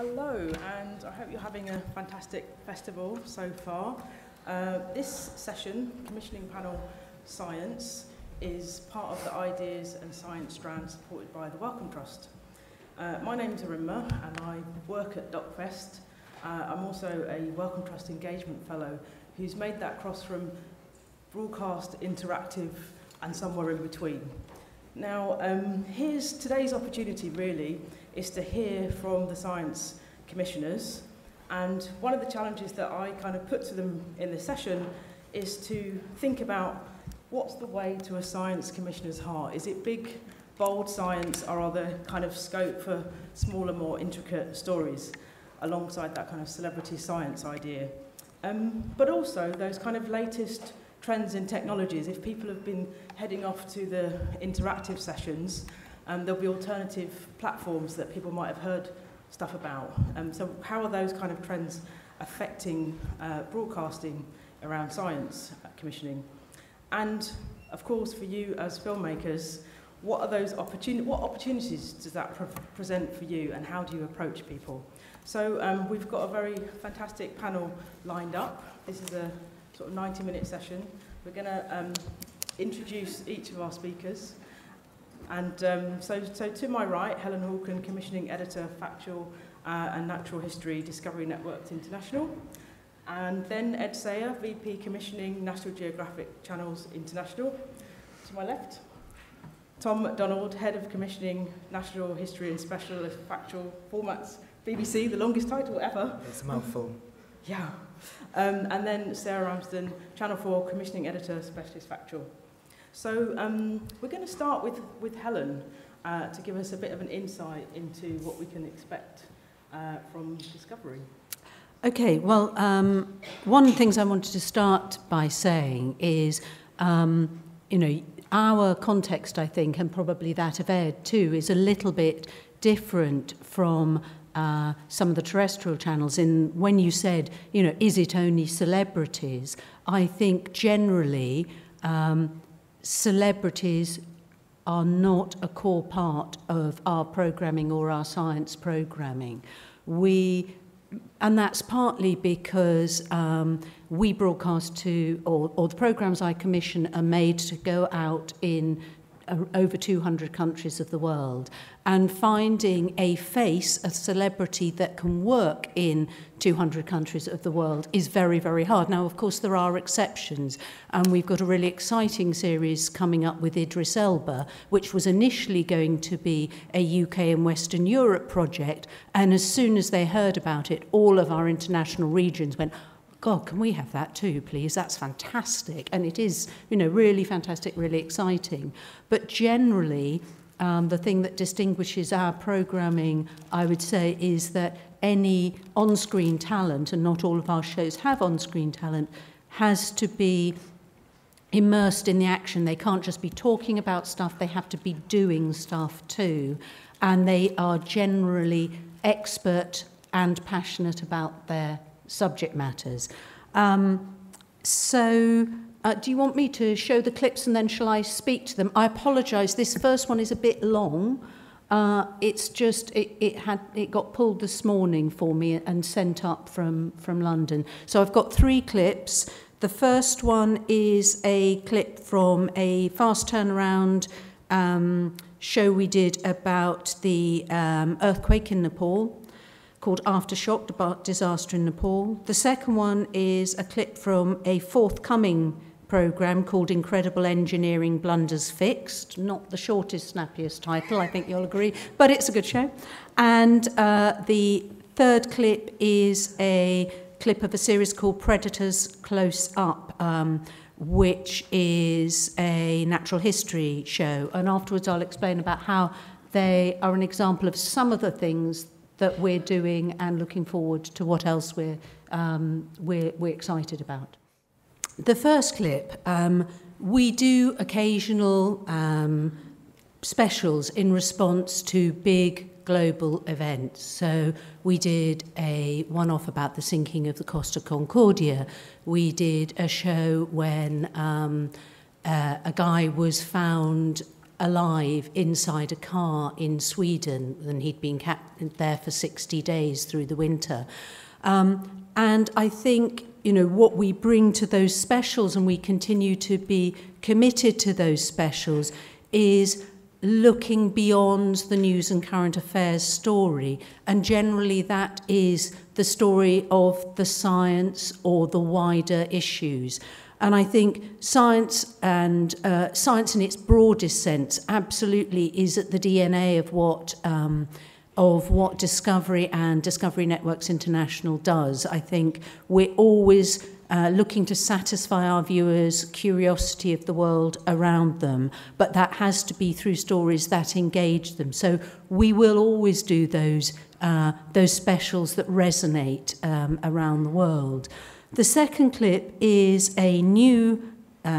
Hello, and I hope you're having a fantastic festival so far. This session, Commissioning Panel Science, is part of the Ideas and Science strand supported by the Wellcome Trust. My name's Erinma, and I work at DocFest. I'm also a Wellcome Trust Engagement Fellow who's made that cross from broadcast, interactive, and somewhere in between. Now, here's today's opportunity, really, is to hear from the science commissioners. And one of the challenges that I kind of put to them in this session is to think about what's the way to a science commissioner's heart? Is it big, bold science, or are there kind of scope for smaller, more intricate stories alongside that kind of celebrity science idea? But also those kind of latest trends in technologies. If people have been heading off to the interactive sessions, there'll be alternative platforms that people might have heard stuff about. So how are those kind of trends affecting broadcasting around science commissioning? And of course, for you as filmmakers, what are those opportunities does that present for you, and how do you approach people? So we've got a very fantastic panel lined up. This is a sort of 90-minute session. We're going to introduce each of our speakers. And so to my right, Helen Hawken, Commissioning Editor, Factual and Natural History, Discovery Networks International. And then Ed Sayer, VP Commissioning, National Geographic Channels International. To my left, Tom McDonald, Head of Commissioning, National History and Special Factual Formats, BBC, the longest title ever. It's a mouthful. Yeah. And then Sarah Ramsden, Channel 4, Commissioning Editor, Specialist Factual. So we're going to start with Helen to give us a bit of an insight into what we can expect from Discovery. Okay, well, one of the things I wanted to start by saying is, you know, our context, I think, and probably that of Ed too, is a little bit different from some of the terrestrial channels. In when you said, you know, is it only celebrities? I think generally celebrities are not a core part of our programming or our science programming. And that's partly because we broadcast to, or the programs I commission are made to go out in over 200 countries of the world, and finding a face, a celebrity that can work in 200 countries of the world is very, very hard. Now, of course, there are exceptions, and we've got a really exciting series coming up with Idris Elba, which was initially going to be a UK and Western Europe project, and as soon as they heard about it, all of our international regions went, God, can we have that too, please? That's fantastic. And it is, you know, really fantastic, really exciting. But generally, the thing that distinguishes our programming, I would say, is that any on-screen talent, and not all of our shows have on-screen talent, has to be immersed in the action. They can't just be talking about stuff, they have to be doing stuff too. And they are generally expert and passionate about their subject matters. Do you want me to show the clips and then shall I speak to them? I apologise, this first one is a bit long. It's just, it got pulled this morning for me and sent up from London. So I've got three clips. The first one is a clip from a fast turnaround show we did about the earthquake in Nepal, called Aftershock, Disaster in Nepal. The second one is a clip from a forthcoming programme called Incredible Engineering Blunders Fixed. Not the shortest, snappiest title, I think you'll agree, but it's a good show. And the third clip is a clip of a series called Predators Close Up, which is a natural history show. And afterwards I'll explain about how they are an example of some of the things that we're doing, and looking forward to what else we're excited about. The first clip, we do occasional specials in response to big global events. So we did a one-off about the sinking of the Costa Concordia. We did a show when a guy was found alive inside a car in Sweden, and he'd been kept there for 60 days through the winter. And I think, you know, what we bring to those specials, and we continue to be committed to those specials, is looking beyond the news and current affairs story, and generally that is the story of the science or the wider issues. And I think science, and science in its broadest sense, absolutely is at the DNA of what Discovery and Discovery Networks International does. I think we're always looking to satisfy our viewers' curiosity of the world around them, but that has to be through stories that engage them. So we will always do those specials that resonate around the world. The second clip is a new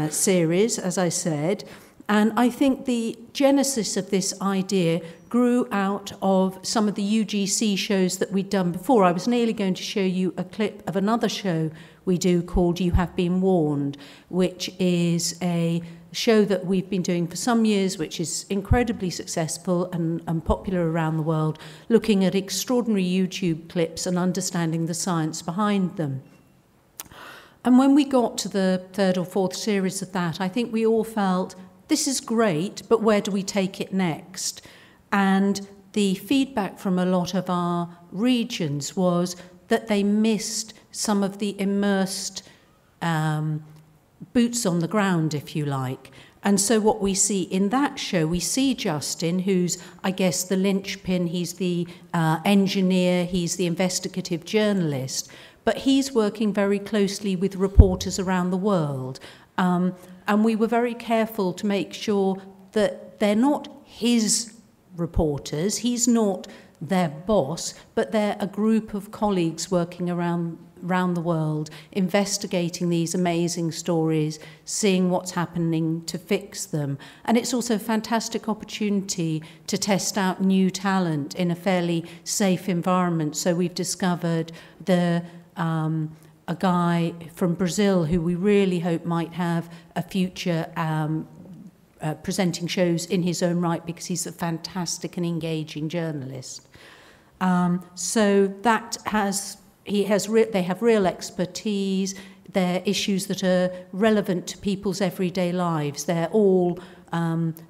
series, as I said, and I think the genesis of this idea grew out of some of the UGC shows that we'd done before. I was nearly going to show you a clip of another show we do called You Have Been Warned, which is a show that we've been doing for some years, which is incredibly successful and popular around the world, looking at extraordinary YouTube clips and understanding the science behind them. And when we got to the third or fourth series of that, I think we all felt, this is great, but where do we take it next? And the feedback from a lot of our regions was that they missed some of the immersed boots on the ground, if you like. And so what we see in that show, we see Justin, who's, I guess, the linchpin, he's the engineer, he's the investigative journalist, but he's working very closely with reporters around the world. And we were very careful to make sure that they're not his reporters, he's not their boss, but they're a group of colleagues working around the world, investigating these amazing stories, seeing what's happening to fix them. And it's also a fantastic opportunity to test out new talent in a fairly safe environment. So we've discovered a guy from Brazil who we really hope might have a future presenting shows in his own right, because he's a fantastic and engaging journalist. So that has, they have real expertise, they're issues that are relevant to people's everyday lives. They're all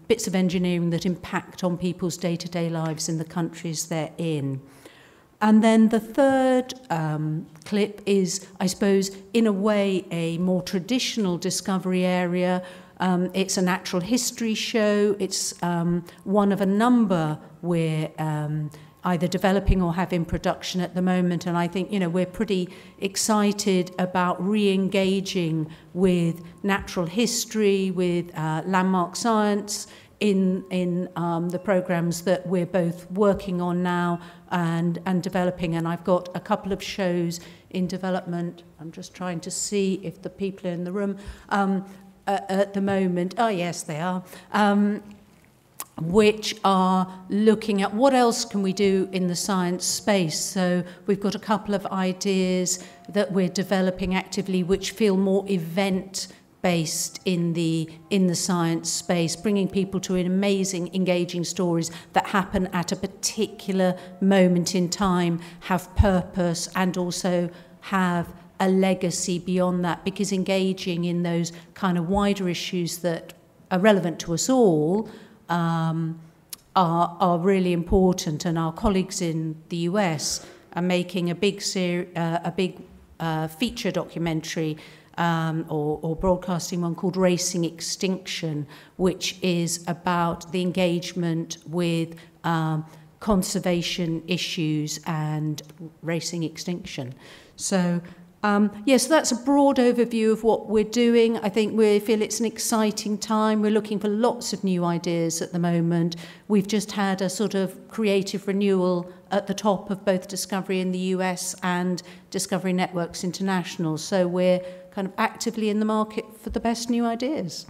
bits of engineering that impact on people's day-to-day lives in the countries they're in. And then the third clip is, I suppose, in a way, a more traditional Discovery area. It's a natural history show. It's one of a number we're either developing or have in production at the moment. And I think, you know, we're pretty excited about re-engaging with natural history, with landmark science, in the programs that we're both working on now and developing. And I've got a couple of shows in development. I'm just trying to see if the people are in the room at the moment. Oh, yes, they are. Which are looking at what else can we do in the science space. So we've got a couple of ideas that we're developing actively which feel more event-based in the science space, bringing people to amazing, engaging stories that happen at a particular moment in time, have purpose, and also have a legacy beyond that, because engaging in those kind of wider issues that are relevant to us all are really important. And our colleagues in the US are making a big feature documentary or broadcasting one called Racing Extinction, which is about the engagement with conservation issues and racing extinction. So, yes, so that's a broad overview of what we're doing. I think we feel it's an exciting time. We're looking for lots of new ideas at the moment. We've just had a sort of creative renewal at the top of both Discovery in the US and Discovery Networks International. So we're kind of actively in the market for the best new ideas.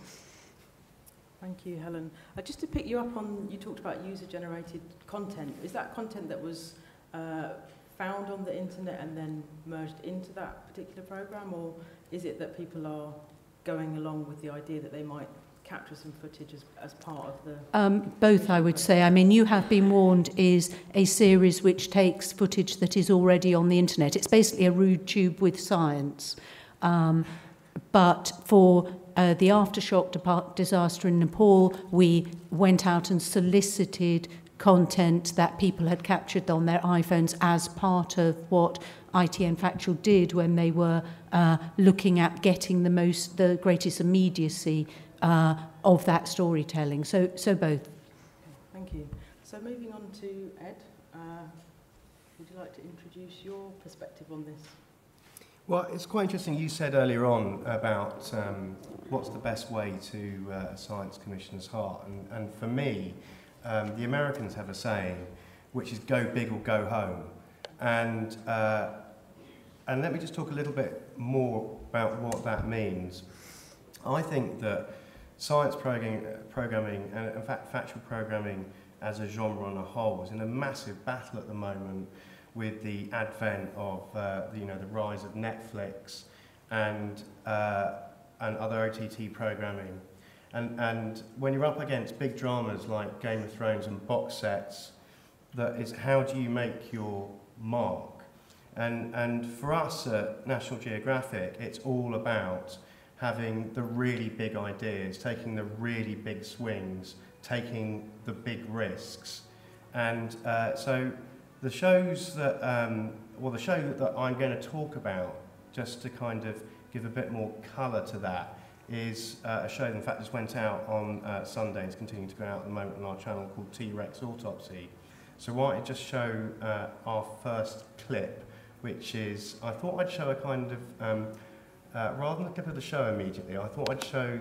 Thank you, Helen. Just to pick you up on, you talked about user-generated content. Is that content that was found on the internet and then merged into that particular program, or is it that people are going along with the idea that they might capture some footage as part of the... both, I would say. I mean, You Have Been Warned is a series which takes footage that is already on the internet. It's basically a rude tube with science. But for the Aftershock disaster in Nepal, we went out and solicited content that people had captured on their iPhones as part of what ITN Factual did when they were looking at getting the greatest immediacy of that storytelling. So both. Okay, thank you. So moving on to Ed, would you like to introduce your perspective on this? Well, it's quite interesting. You said earlier on about what's the best way to a science commissioner's heart, and for me, the Americans have a saying, which is "go big or go home," and let me just talk a little bit more about what that means. I think that science programming, and in fact factual programming as a genre on a whole, is in a massive battle at the moment with the advent of the rise of Netflix and other OTT programming. And when you're up against big dramas like Game of Thrones and box sets, that is, how do you make your mark? And for us at National Geographic, it's all about having the really big ideas, taking the really big swings, taking the big risks. And so the shows that, well, the show that I'm going to talk about, just to kind of give a bit more colour to that, is a show that in fact just went out on Sunday, it's continuing to go out at the moment on our channel, called T-Rex Autopsy. So why don't I just show our first clip, which is, I thought I'd show a kind of, rather than a clip of the show immediately, I thought I'd show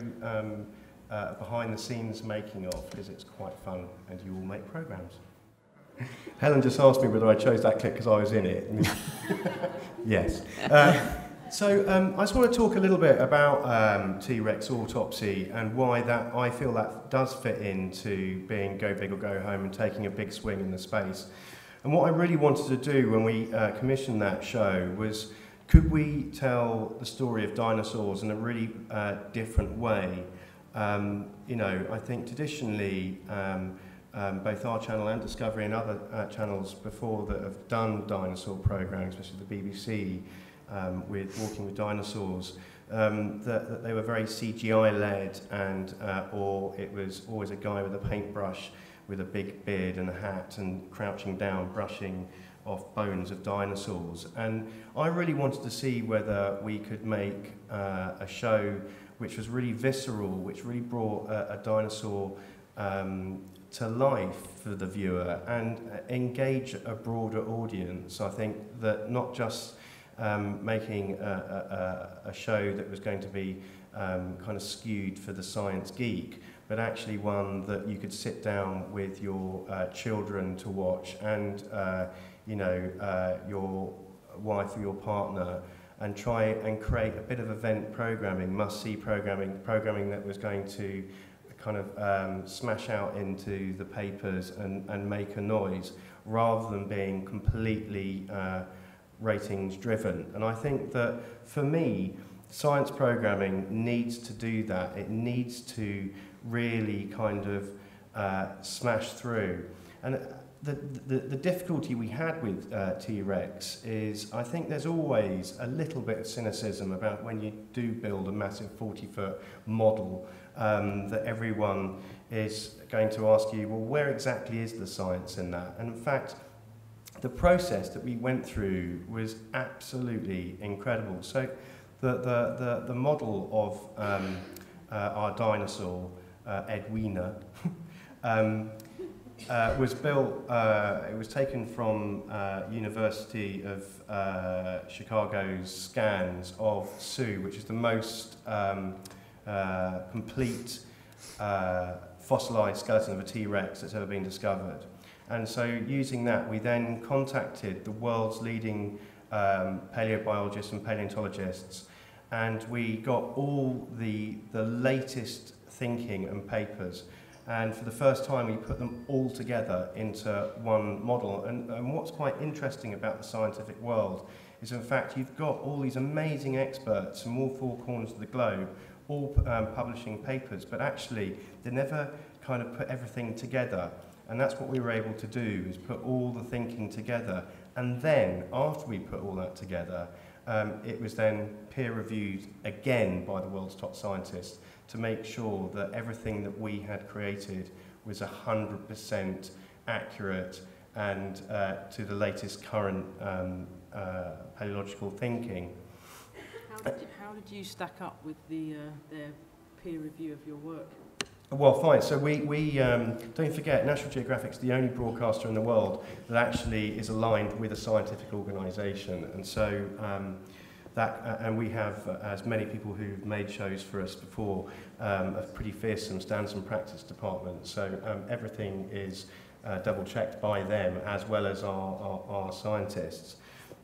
behind the scenes making of, because it's quite fun and you all make programmes. Helen just asked me whether I chose that clip because I was in it. Yes. So I just want to talk a little bit about T-Rex Autopsy and why that I feel that does fit into being go big or go home and taking a big swing in the space. And what I really wanted to do when we commissioned that show was, could we tell the story of dinosaurs in a really different way? I think traditionally both our channel and Discovery and other channels before that have done dinosaur programmes, especially the BBC, with Walking with Dinosaurs, that they were very CGI-led, and or it was always a guy with a paintbrush with a big beard and a hat and crouching down, brushing off bones of dinosaurs. And I really wanted to see whether we could make a show which was really visceral, which really brought a dinosaur to life for the viewer and engage a broader audience. I think that not just making a show that was going to be kind of skewed for the science geek, but actually one that you could sit down with your children to watch, and your wife or your partner, and try and create a bit of event programming, must-see programming that was going to kind of smash out into the papers and make a noise, rather than being completely ratings driven. And I think that for me, science programming needs to do that. It needs to really kind of smash through. And the difficulty we had with T-Rex is, I think there's always a little bit of cynicism about when you do build a massive 40-foot model, that everyone is going to ask you, well, where exactly is the science in that? And in fact, the process that we went through was absolutely incredible. So the model of our dinosaur, Edwina, was built, it was taken from University of Chicago's scans of Sue, which is the most complete fossilized skeleton of a T-Rex that's ever been discovered. And so using that, we then contacted the world's leading paleobiologists and paleontologists, and we got all the latest thinking and papers. And for the first time, we put them all together into one model. And what's quite interesting about the scientific world is, in fact, you've got all these amazing experts from all four corners of the globe all publishing papers, but actually they never kind of put everything together. And that's what we were able to do, is put all the thinking together. And then, after we put all that together, it was then peer-reviewed again by the world's top scientists to make sure that everything that we had created was 100% accurate and to the latest current paleological thinking. How did you stack up with their peer review of your work? Well, fine. So we don't forget, National Geographic's the only broadcaster in the world that actually is aligned with a scientific organisation, and so and we have, as many people who've made shows for us before, a pretty fearsome standards and practice department. So everything is double checked by them as well as our scientists,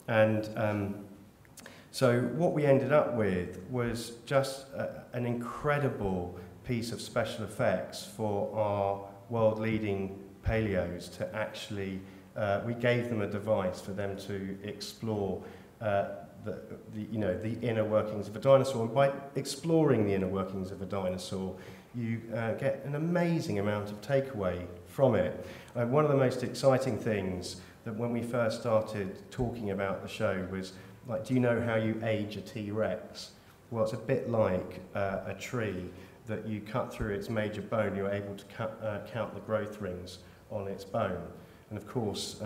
and. So what we ended up with was just an incredible piece of special effects for our world-leading paleos to actually, we gave them a device for them to explore the inner workings of a dinosaur. And by exploring the inner workings of a dinosaur, you get an amazing amount of takeaway from it. One of the most exciting things that when we first started talking about the show was, like, do you know how you age a T-Rex? Well, it's a bit like a tree that you cut through its major bone, you're able to count the growth rings on its bone. And of course,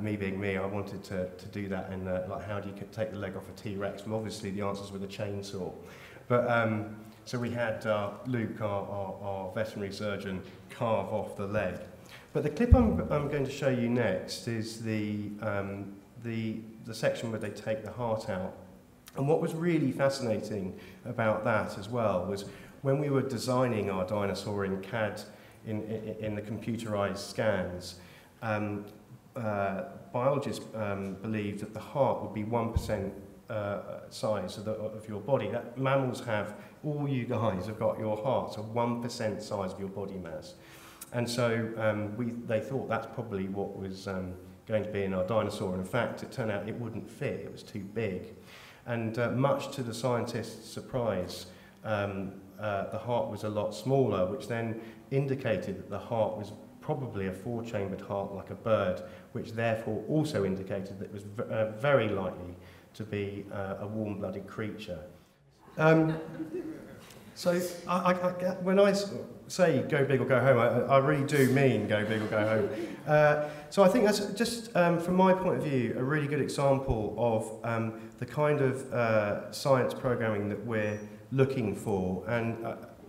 me being me, I wanted to do that in like, how do you take the leg off a T-Rex? Well, obviously the answer's with a chainsaw. But, so we had Luke, our veterinary surgeon, carve off the leg. But the clip I'm going to show you next is the section where they take the heart out. And what was really fascinating about that as well was when we were designing our dinosaur in CAD, in the computerized scans, biologists believed that the heart would be 1% size of your body. That mammals have, all you guys have got your hearts, so 1% size of your body mass. And so they thought that's probably what was going to be in our dinosaur. And in fact, it turned out it wouldn't fit, it was too big. And much to the scientists' surprise, the heart was a lot smaller, which then indicated that the heart was probably a four-chambered heart like a bird, which therefore also indicated that it was very likely to be a warm-blooded creature. When I say go big or go home, I really do mean go big or go home. So I think that's just, from my point of view, a really good example of the kind of science programming that we're looking for. And,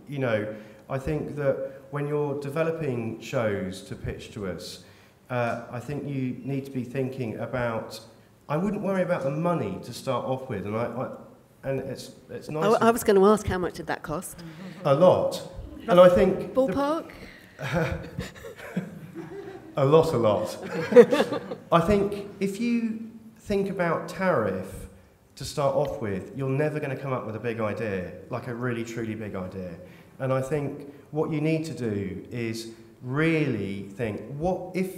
you know, I think that when you're developing shows to pitch to us, I think you need to be thinking about, I wouldn't worry about the money to start off with, and and it's nice. I was going to ask, how much did that cost? A lot. And I think... Ballpark? A lot. I think if you think about tariff to start off with, you're never going to come up with a big idea, like a really, truly big idea. And I think what you need to do is really think, what if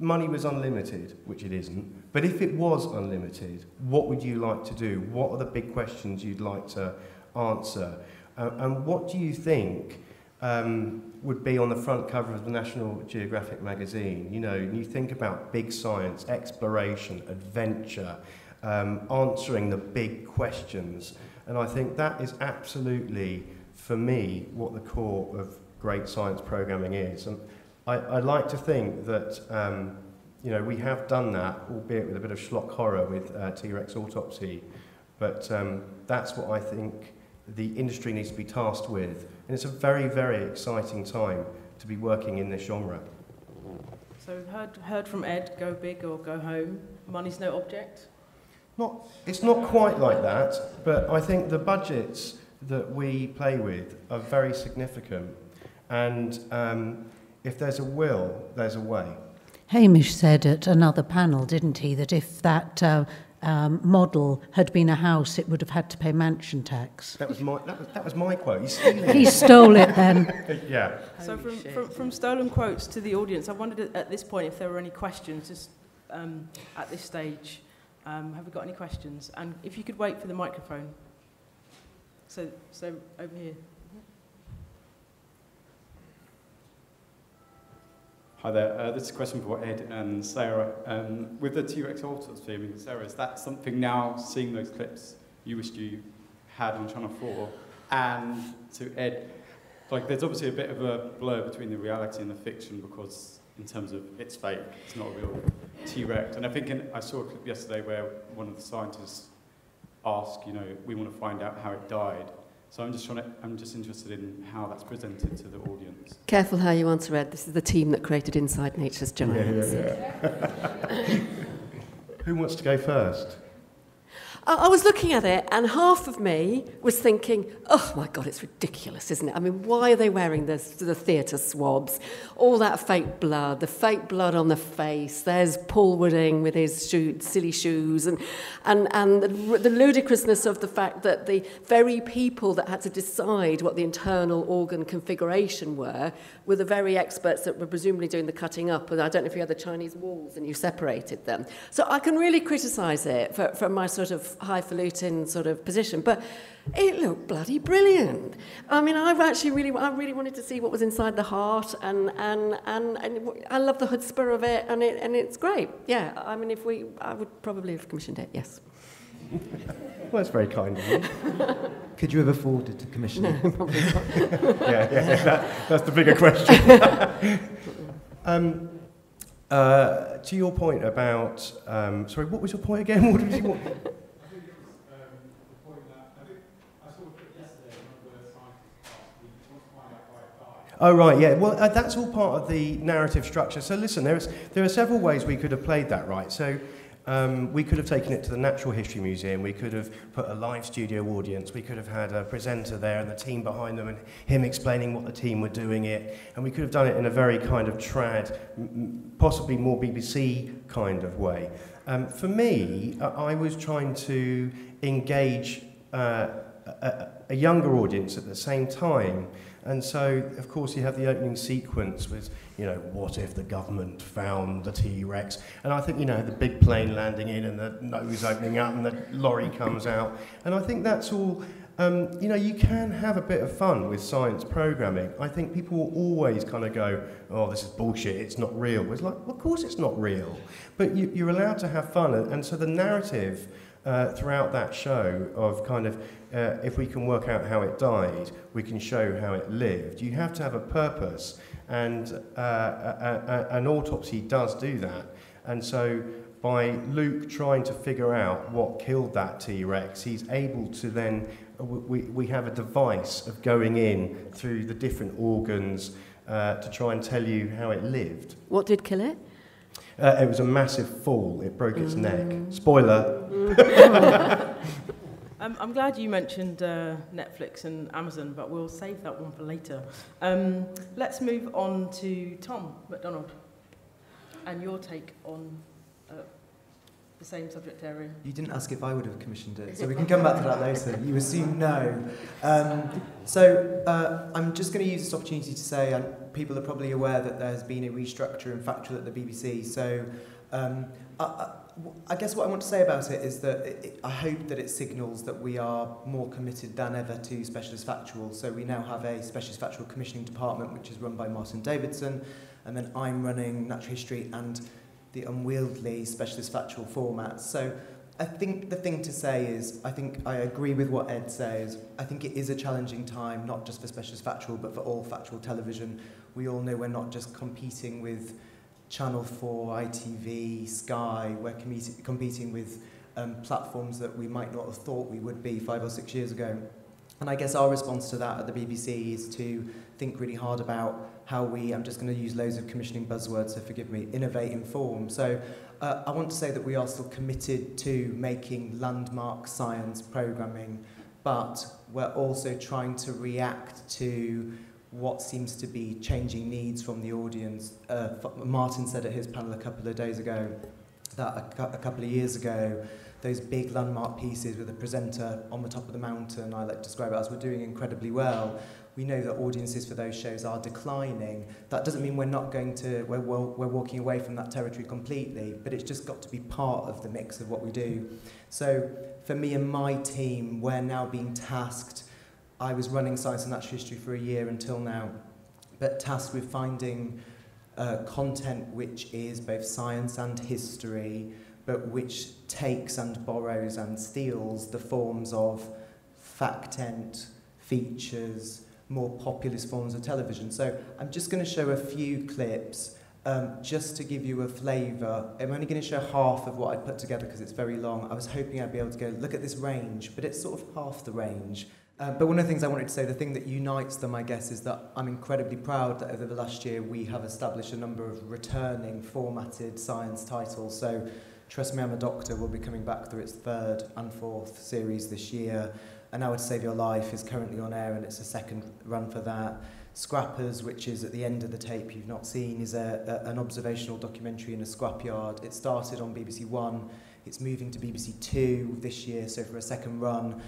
money was unlimited, which it isn't, but if it was unlimited, what would you like to do? What are the big questions you'd like to answer? And what do you think would be on the front cover of the National Geographic magazine? You know, and you think about big science, exploration, adventure, answering the big questions. And I think that is absolutely, for me, what the core of great science programming is. And I like to think that, you know, we have done that, albeit with a bit of schlock horror with T-Rex Autopsy, but that's what I think the industry needs to be tasked with. And it's a very, very exciting time to be working in this genre. So we've heard from Ed, go big or go home. Money's no object? It's not quite like that, but I think the budgets that we play with are very significant. And... if there's a will, there's a way. Hamish said at another panel, didn't he, that if that model had been a house, it would have had to pay mansion tax. That was my quote. He's stealing it. He stole it then. Yeah. So from stolen quotes to the audience, I wondered at this point if there were any questions just at this stage. Have we got any questions? And if you could wait for the microphone. So over here. Hi there. This is a question for Ed and Sarah. With the T-Rex Autopsy, I mean, Sarah, is that something now, seeing those clips, you wished you had on Channel 4? And to Ed, like, there's obviously a bit of a blur between the reality and the fiction because, in terms of its fate, it's not a real T-Rex. And I think I saw a clip yesterday where one of the scientists asked, you know, we want to find out how it died. So I'm just trying to, I'm just interested in how that's presented to the audience. Careful how you answer, Ed. This is the team that created Inside Nature's Giants. Yeah. Who wants to go first? I was looking at it, and half of me was thinking, oh, my God, it's ridiculous, isn't it? I mean, why are they wearing the theatre swabs? All that fake blood, the fake blood on the face. There's Paul Wooding with his silly shoes, and the ludicrousness of the fact that the very people that had to decide what the internal organ configuration were the very experts that were presumably doing the cutting up. And I don't know if you had the Chinese walls and you separated them. So I can really criticise it from my sort of highfalutin sort of position, but it looked bloody brilliant. I mean, I really wanted to see what was inside the heart, and I love the chutzpah of it, and it's great. Yeah, I mean, I would probably have commissioned it. Yes. Well, that's very kind of you. Could you have afforded to commission it? No, probably not. yeah, that's the bigger question. To your point about, sorry, what was your point again? What did you? Oh, right, yeah. Well, that's all part of the narrative structure. So listen, there are several ways we could have played that, right? So we could have taken it to the Natural History Museum. We could have put a live studio audience. We could have had a presenter there and the team behind them and him explaining what the team were doing it. And we could have done it in a very kind of trad, possibly more BBC kind of way. For me, I was trying to engage a younger audience at the same time. And so, of course, you have the opening sequence with, you know, what if the government found the T-Rex? And I think, you know, the big plane landing in and the nose opening up and the lorry comes out. And I think that's all, you know, you can have a bit of fun with science programming. I think people will always kind of go, oh, this is bullshit, it's not real. It's like, well, of course it's not real. But you're allowed to have fun. And so the narrative throughout that show of kind of, if we can work out how it died, we can show how it lived. You have to have a purpose, and an autopsy does do that. And so by Luke trying to figure out what killed that T-Rex, he's able to then, we have a device of going in through the different organs to try and tell you how it lived. What did kill it? It was a massive fall. It broke its neck. Spoiler. I'm glad you mentioned Netflix and Amazon, but we'll save that one for later. Let's move on to Tom McDonald and your take on the same subject area. You didn't ask if I would have commissioned it, so we can come back to that later. You assume no. I'm just going to use this opportunity to say, people are probably aware that there has been a restructure in factual at the BBC, so I guess what I want to say about it is that I hope that it signals that we are more committed than ever to specialist factual. So we now have a specialist factual commissioning department, which is run by Martin Davidson, and then I'm running natural history and the unwieldy specialist factual formats. So I think the thing to say is, I think I agree with what Ed says. I think it is a challenging time, not just for specialist factual, but for all factual television. We all know we're not just competing with Channel 4, ITV, Sky, we're competing with platforms that we might not have thought we would be 5 or 6 years ago. And I guess our response to that at the BBC is to think really hard about how we, I'm just going to use loads of commissioning buzzwords, so forgive me, innovate, inform. So I want to say that we are still committed to making landmark science programming, but we're also trying to react to what seems to be changing needs from the audience. Martin said at his panel a couple of days ago that a couple of years ago, those big landmark pieces with a presenter on the top of the mountain, I like to describe it as, were doing incredibly well. We know that audiences for those shows are declining. That doesn't mean we're walking away from that territory completely, but it's just got to be part of the mix of what we do. So for me and my team, we're now being tasked I was running Science and Natural History for a year until now, but tasked with finding content which is both science and history, but which takes and borrows and steals the forms of factent, features, more populist forms of television. So I'm just going to show a few clips just to give you a flavour. I'm only going to show half of what I put together because it's very long. I was hoping I'd be able to go, look at this range, but it's sort of half the range. But one of the things I wanted to say, the thing that unites them, I guess, is that I'm incredibly proud that over the last year we have established a number of returning formatted science titles. So Trust Me I'm a Doctor will be coming back through its third and fourth series this year. An Hour to Save Your Life is currently on air and it's a second run for that. Scrappers, which is at the end of the tape you've not seen, is an observational documentary in a scrapyard. It started on BBC One, it's moving to BBC Two this year, so for a second run.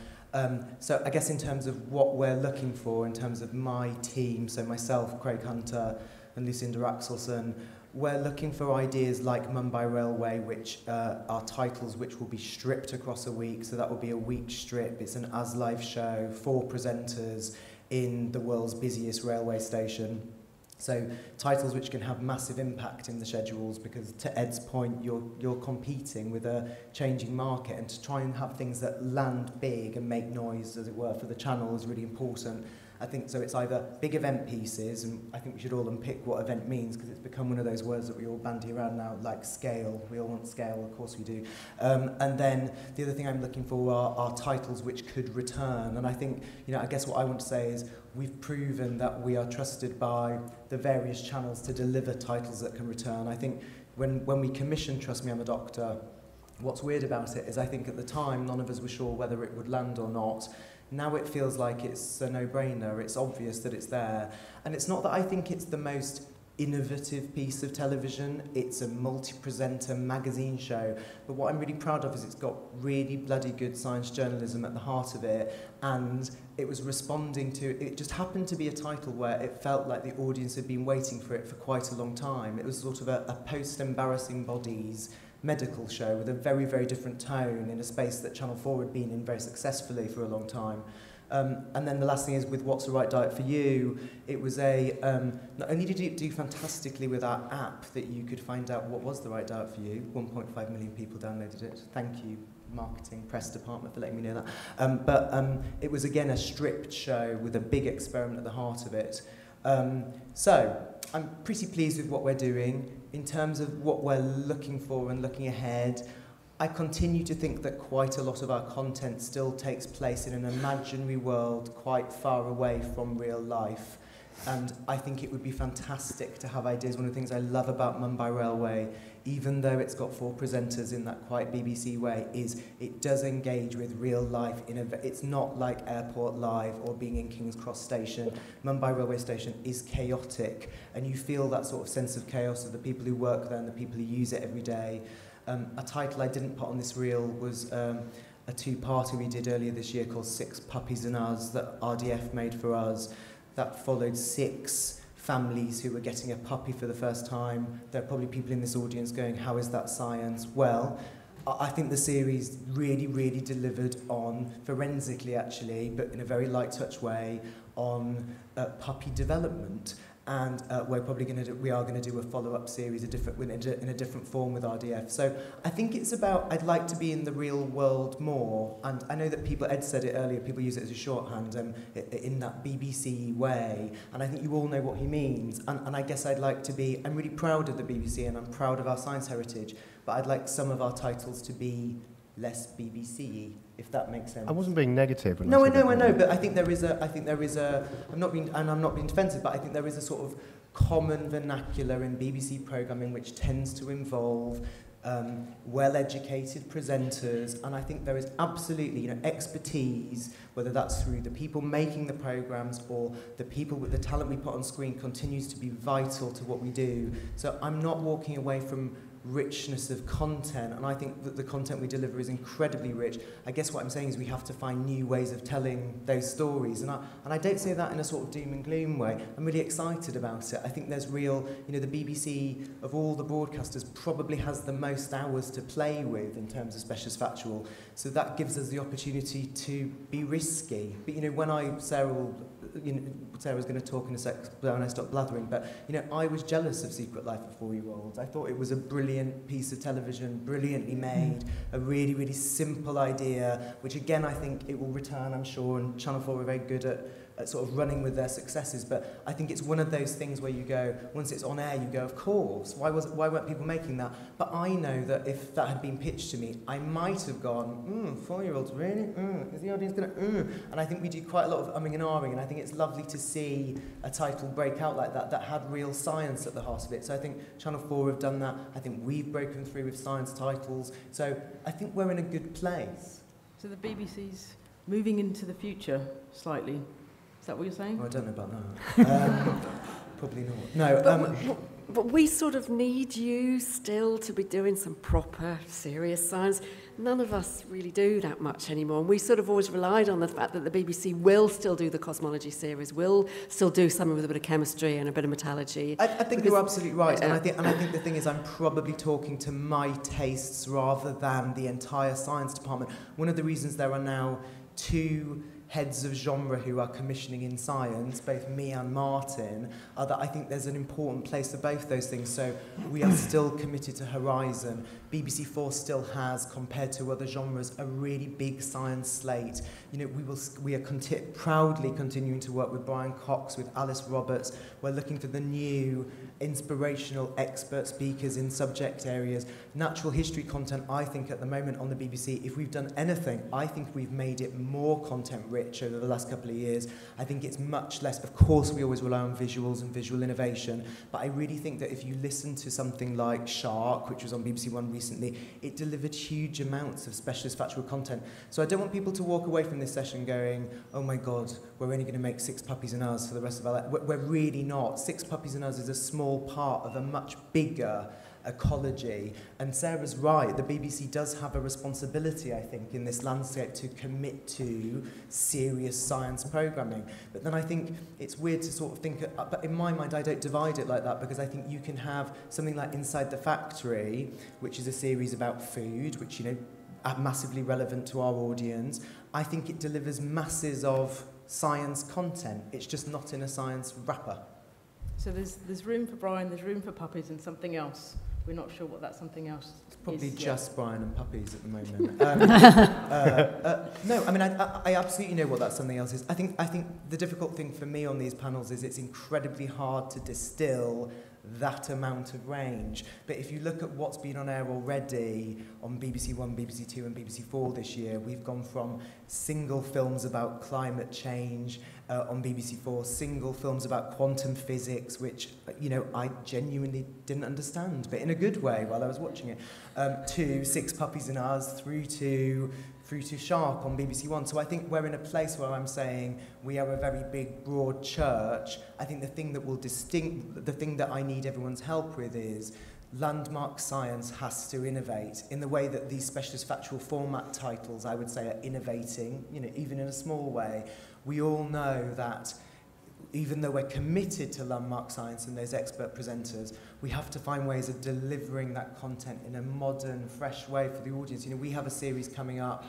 So I guess in terms of what we're looking for, in terms of my team, so myself, Craig Hunter and Lucinda Axelson, we're looking for ideas like Mumbai Railway, which are titles which will be stripped across a week, so that will be a week strip. It's an as-live show, 4 presenters in the world's busiest railway station. So titles which can have massive impact in the schedules, because to Ed's point, you're competing with a changing market, and to try and have things that land big and make noise, as it were, for the channel is really important. I think so. It's either big event pieces, and I think we should all unpick what event means, because it's become one of those words that we all bandy around now, like scale. We all want scale, of course we do. And then the other thing I'm looking for are titles which could return. And I think, you know, I guess what I want to say is we've proven that we are trusted by the various channels to deliver titles that can return. I think when we commissioned Trust Me I'm a Doctor, what's weird about it is I think at the time none of us were sure whether it would land or not. Now it feels like it's a no-brainer, it's obvious that it's there. And it's not that I think it's the most innovative piece of television, it's a multi-presenter magazine show, but what I'm really proud of is it's got really bloody good science journalism at the heart of it, and it was responding to, it just happened to be a title where it felt like the audience had been waiting for it for quite a long time. It was sort of a post-Embarrassing Bodies medical show with a very, very different tone in a space that Channel 4 had been in very successfully for a long time. And then the last thing is with What's the Right Diet for You, it was a, not only did it do fantastically with our app that you could find out what was the right diet for you, 1.5 million people downloaded it, thank you, marketing press department, for letting me know that. But it was again a stripped show with a big experiment at the heart of it. So I'm pretty pleased with what we're doing. In terms of what we're looking for and looking ahead, I continue to think that quite a lot of our content still takes place in an imaginary world quite far away from real life. And I think it would be fantastic to have ideas. One of the things I love about Mumbai Railway, even though it's got 4 presenters in that quite BBC way, is it does engage with real life. It's not like Airport Live or being in King's Cross Station. Mumbai Railway Station is chaotic, and you feel that sort of sense of chaos of the people who work there and the people who use it every day. A title I didn't put on this reel was a two-parter we did earlier this year called Six Puppies and Us that RDF made for us. That followed 6 families who were getting a puppy for the first time. There are probably people in this audience going, how is that science? Well, I think the series really, really delivered on, forensically actually, but in a very light touch way, on puppy development. And we're probably going to do a follow-up series in a different form with RDF. So I think it's about, I'd like to be in the real world more, and I know that people, Ed said it earlier, people use it as a shorthand in that BBC way, and I think you all know what he means, and I guess I'd like to be, I'm really proud of the BBC and I'm proud of our science heritage, but I'd like some of our titles to be less BBC-y, if that makes sense. I wasn't being negative. No, I know, but I think there is a, I'm not being defensive, but I think there is a sort of common vernacular in BBC programming which tends to involve well-educated presenters, and I think there is absolutely, you know, expertise, whether that's through the people making the programmes or the people with the talent we put on screen continues to be vital to what we do. So I'm not walking away from richness of content, and I think that the content we deliver is incredibly rich. I guess what I'm saying is we have to find new ways of telling those stories, and I don't say that in a sort of doom and gloom way. I'm really excited about it. I think there's real, you know, the BBC of all the broadcasters probably has the most hours to play with in terms of specialist factual, so that gives us the opportunity to be risky. But you know, when Sarah's going to talk in a sec when I stop blathering, but you know, I was jealous of Secret Life of Four-Year-Olds. I thought it was a brilliant piece of television, brilliantly made, a really, really simple idea, which again, I think it will return, I'm sure, and Channel 4 are very good at sort of running with their successes, but I think it's one of those things where you go, once it's on air, you go, of course, why weren't people making that? But I know that if that had been pitched to me, I might have gone, four-year-olds, really? Is the audience gonna, And I think we do quite a lot of umming and ahhing, and I think it's lovely to see a title break out like that, that had real science at the heart of it. So I think Channel 4 have done that. I think we've broken through with science titles. So I think we're in a good place. So the BBC's moving into the future slightly. Is that what you're saying? Oh, I don't know about that. Probably not. No. But we sort of need you still to be doing some proper, serious science. None of us really do that much anymore. And we sort of always relied on the fact that the BBC will still do the cosmology series, will still do something with a bit of chemistry and a bit of metallurgy. I think you're absolutely right. And I think the thing is, I'm probably talking to my tastes rather than the entire science department. One of the reasons there are now two heads of genre who are commissioning in science, both me and Martin, are that I think there's an important place for both those things. So we are still committed to Horizon. BBC Four still has, compared to other genres, a really big science slate. You know, we are proudly continuing to work with Brian Cox, with Alice Roberts. We're looking for the new inspirational expert speakers in subject areas. Natural history content, I think, at the moment on the BBC, if we've done anything, I think we've made it more content-rich over the last couple of years. I think it's much less, of course, we always rely on visuals and visual innovation, but I really think that if you listen to something like Shark, which was on BBC One recently, it delivered huge amounts of specialist factual content. So I don't want people to walk away from this session going, oh my God, we're only going to make Six Puppies and Us for the rest of our life. We're really not. Six Puppies and Us is a small part of a much bigger ecology. And Sarah's right, the BBC does have a responsibility, I think, in this landscape to commit to serious science programming. But then I think it's weird to sort of think, but in my mind I don't divide it like that, because I think you can have something like Inside the Factory, which is a series about food, which, you know, are massively relevant to our audience. I think it delivers masses of science content. It's just not in a science wrapper. So there's room for Brian, there's room for puppies and something else. We're not sure what that something else is. It's probably just Brian and puppies at the moment. No, I mean, I absolutely know what that something else is. I think the difficult thing for me on these panels is it's incredibly hard to distill that amount of range. But if you look at what's been on air already on BBC One, BBC Two and BBC Four this year, we've gone from single films about climate change on BBC Four, single films about quantum physics, which, you know, I genuinely didn't understand, but in a good way while I was watching it, to Six Puppies and Us, through to Shark on BBC One. So I think we're in a place where I'm saying we are a very big, broad church. I think the thing that I need everyone's help with is landmark science has to innovate in the way that these specialist factual format titles, I would say, are innovating, you know, even in a small way. We all know that even though we're committed to landmark science and those expert presenters, we have to find ways of delivering that content in a modern, fresh way for the audience. You know, we have a series coming up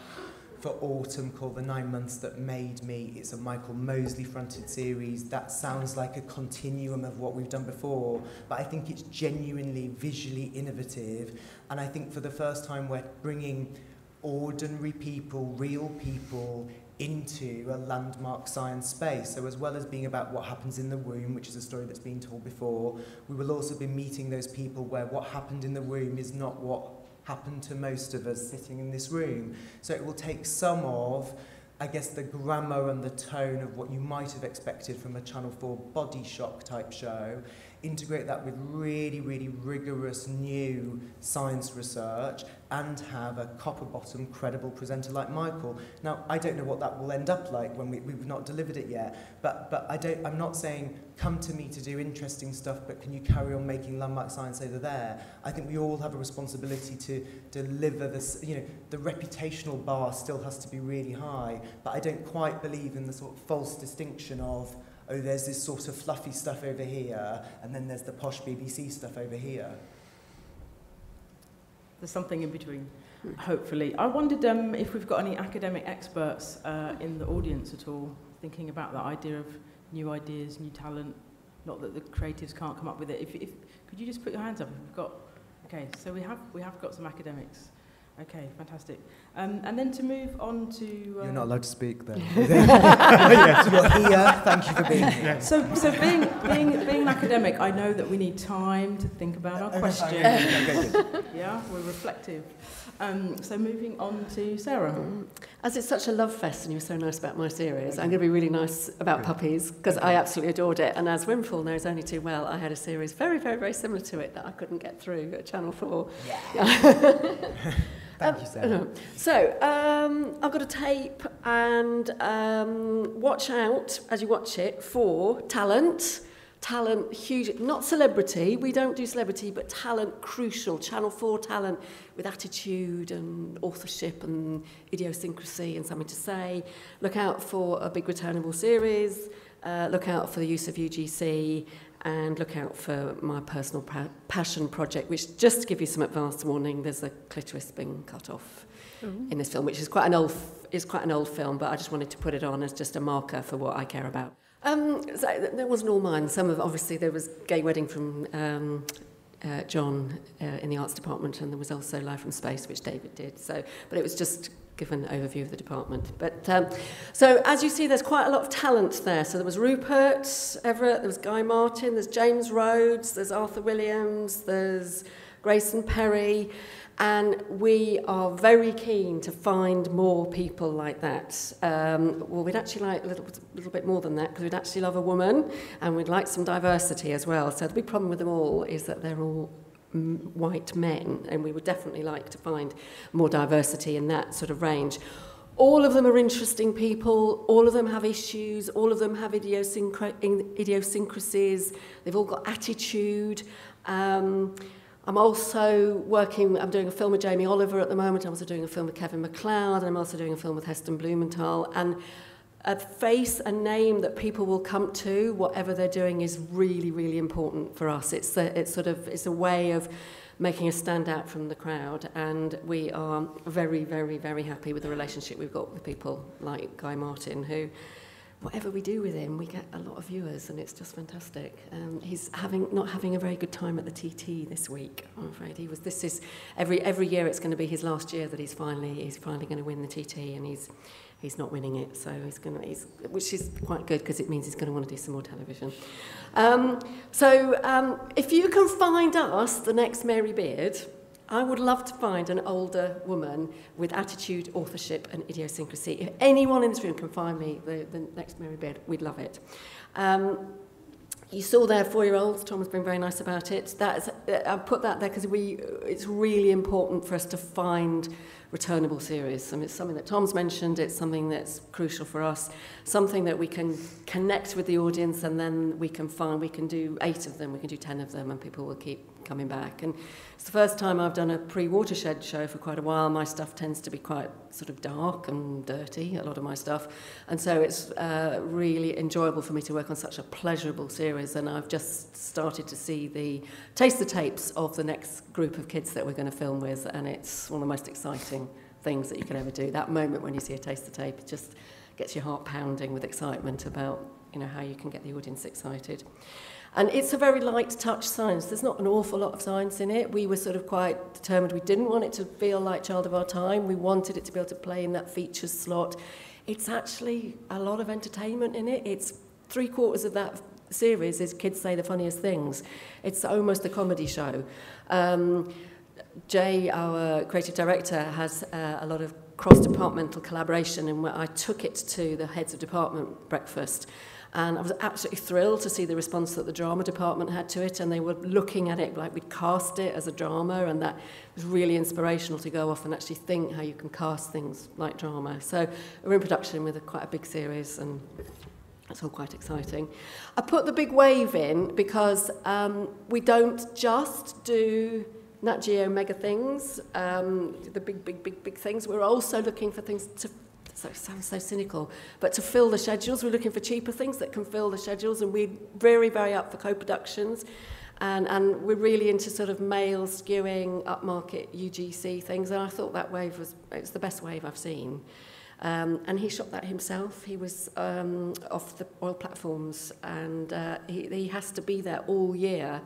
for autumn called The 9 Months That Made Me. It's a Michael Mosley-fronted series. That sounds like a continuum of what we've done before, but I think it's genuinely visually innovative. And I think for the first time, we're bringing ordinary people, real people, into a landmark science space. So as well as being about what happens in the womb, which is a story that's been told before, we will also be meeting those people where what happened in the womb is not what happened to most of us sitting in this room. So it will take some of, I guess, the grammar and the tone of what you might have expected from a Channel 4 body shock type show integrate that with really, really rigorous new science research and have a copper-bottom, credible presenter like Michael. Now, I don't know what that will end up like when we've not delivered it yet, but I'm not saying, come to me to do interesting stuff, but can you carry on making landmark science over there? I think we all have a responsibility to deliver this, you know, the reputational bar still has to be really high, but I don't quite believe in the sort of false distinction of, oh, there's this sort of fluffy stuff over here, and then there's the posh BBC stuff over here. There's something in between, hopefully. I wondered if we've got any academic experts in the audience at all, thinking about that idea of new ideas, new talent, not that the creatives can't come up with it. If could you just put your hands up if we've got, okay, so we have got some academics. Okay, fantastic. And then to move on to... You're not allowed to speak then. You're here, thank you for being here. So being an academic, I know that we need time to think about our questions. Yeah, we're reflective. So moving on to Sarah. As it's such a love fest and you were so nice about my series, I'm going to be really nice about puppies because I absolutely adored it. And as Wimfall knows only too well, I had a series very, very, very similar to it that I couldn't get through at Channel 4. Yeah. Thank you, Sarah. So, I've got a tape, and watch out as you watch it for talent. Talent, huge, not celebrity. We don't do celebrity, but talent, crucial. Channel 4 talent with attitude and authorship and idiosyncrasy and something to say. Look out for a big returnable series. Look out for the use of UGC. And look out for my personal passion project, which, just to give you some advance warning, there's a clitoris being cut off in this film, which is quite an old film, but I just wanted to put it on as just a marker for what I care about. So that wasn't all mine. Obviously there was Gay Wedding from John in the arts department, and there was also Live from Space, which David did. So, but it was just give an overview of the department. But so as you see, there's quite a lot of talent there. So there was Rupert Everett, there was Guy Martin, there's James Rhodes, there's Arthur Williams, there's Grayson Perry, and we are very keen to find more people like that. Well, we'd actually like a little bit more than that, because we'd actually love a woman, and we'd like some diversity as well. So the big problem with them all is that they're all white men, and we would definitely like to find more diversity in that sort of range. All of them are interesting people, all of them have issues, all of them have idiosyncrasies, they've all got attitude. I'm also I'm doing a film with Jamie Oliver at the moment, I'm also doing a film with Kevin MacLeod, and I'm also doing a film with Heston Blumenthal, and a face, a name that people will come to, whatever they're doing, is really, really important for us. It's a way of making us stand out from the crowd, and we are very, very, very happy with the relationship we've got with people like Guy Martin, who, whatever we do with him, we get a lot of viewers, and it's just fantastic. He's not having a very good time at the TT this week, I'm afraid. Every year it's going to be his last year that he's finally going to win the TT, and he's not winning it, so which is quite good, because it means he's going to want to do some more television. If you can find us the next Mary Beard, I would love to find an older woman with attitude, authorship, and idiosyncrasy. If anyone in this room can find me the next Mary Beard, we'd love it. You saw there 4-year-olds. Tom has been very nice about it. I put that there because it's really important for us to find returnable series. It's something that Tom's mentioned. It's something that's crucial for us. Something that we can connect with the audience, and then we can do 8 of them, we can do 10 of them, and people will keep coming back. And it's the first time I've done a pre-watershed show for quite a while. My stuff tends to be quite sort of dark and dirty, a lot of my stuff. And so it's really enjoyable for me to work on such a pleasurable series. And I've just started to taste the tapes of the next group of kids that we're going to film with. And it's one of the most exciting things that you can ever do. That moment when you see a taste the tape, it just gets your heart pounding with excitement about, you know, how you can get the audience excited. And it's a very light touch science. There's not an awful lot of science in it. We were sort of quite determined. We didn't want it to feel like Child of Our Time. We wanted it to be able to play in that features slot. It's actually a lot of entertainment in it. It's 3/4 of that series is Kids Say the Funniest Things. It's almost a comedy show. Jay, our creative director, has a lot of cross-departmental collaboration, and I took it to the heads of department breakfast. And I was absolutely thrilled to see the response that the drama department had to it, and they were looking at it like we'd cast it as a drama, and that was really inspirational to go off and actually think how you can cast things like drama. So we're in production with quite a big series, and it's all quite exciting. I put the big wave in because we don't just do Nat Geo mega things, the big things. We're also looking for things to, so it sounds so cynical, but to fill the schedules. We're looking for cheaper things that can fill the schedules, and we're very, very up for co-productions. And we're really into sort of male skewing, upmarket UGC things. And I thought that wave was, it's the best wave I've seen. And he shot that himself. He was off the oil platforms, and he has to be there all year.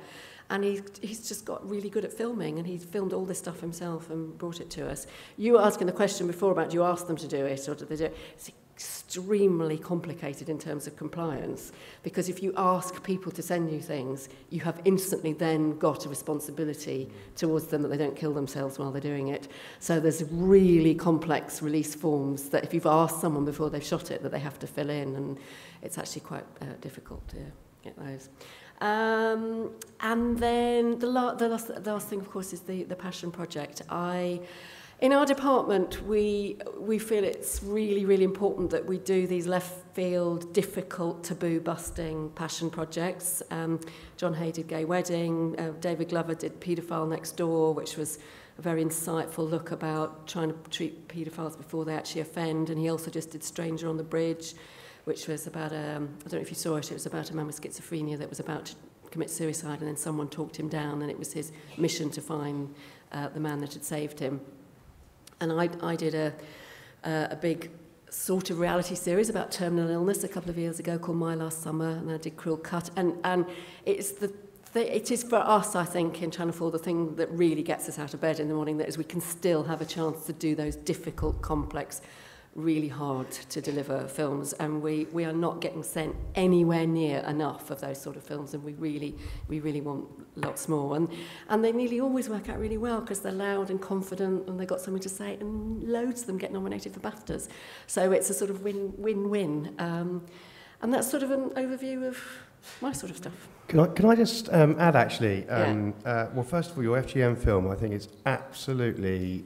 And he's just got really good at filming, and he filmed all this stuff himself and brought it to us. You were asking the question before about, do you ask them to do it or do they do it? It's extremely complicated in terms of compliance, because if you ask people to send you things, you have instantly then got a responsibility towards them that they don't kill themselves while they're doing it. So there's really complex release forms that if you've asked someone before they've shot it, that they have to fill in, and it's actually quite difficult to get those. And then the last thing, of course, is the passion project. In our department, we feel it's really, really important that we do these left-field, difficult, taboo-busting passion projects. John Hay did Gay Wedding. David Glover did Paedophile Next Door, which was a very insightful look about trying to treat paedophiles before they actually offend. And he also just did Stranger on the Bridge, which was about a, I don't know if you saw it, it was about a man with schizophrenia that was about to commit suicide, and then someone talked him down, and it was his mission to find the man that had saved him. And I did a big sort of reality series about terminal illness a couple of years ago called My Last Summer, and I did Cruel Cut, and it is for us, I think, in Channel 4, the thing that really gets us out of bed in the morning, that is we can still have a chance to do those difficult, complex, really hard to deliver films, and we are not getting sent anywhere near enough of those sort of films, and we really want lots more, and they nearly always work out really well because they're loud and confident and they've got something to say, and loads of them get nominated for BAFTAs, so it's a sort of win-win-win. And that's sort of an overview of my sort of stuff. Can I just add, actually, yeah. Well, first of all, your FGM film, I think, is absolutely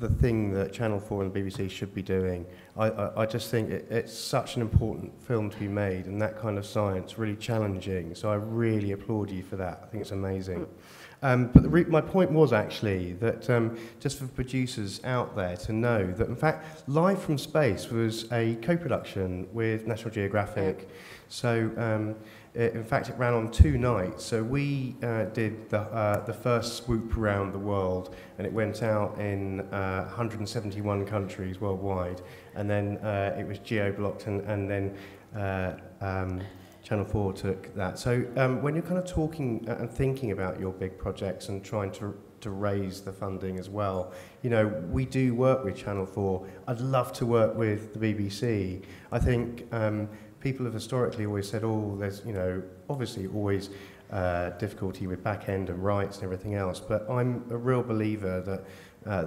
the thing that Channel 4 and the BBC should be doing. I just think it's such an important film to be made, and that kind of science, really challenging. So I really applaud you for that. I think it's amazing. But my point was actually that just for producers out there to know that, in fact, Live from Space was a co-production with National Geographic. So in fact, it ran on 2 nights. So we did the first swoop around the world, and it went out in 171 countries worldwide. And then it was geo-blocked, and then Channel 4 took that. So when you're kind of talking and thinking about your big projects and trying to raise the funding as well, you know, we do work with Channel 4. I'd love to work with the BBC. I think people have historically always said, oh, there's, you know, obviously always difficulty with back end and rights and everything else, but I'm a real believer that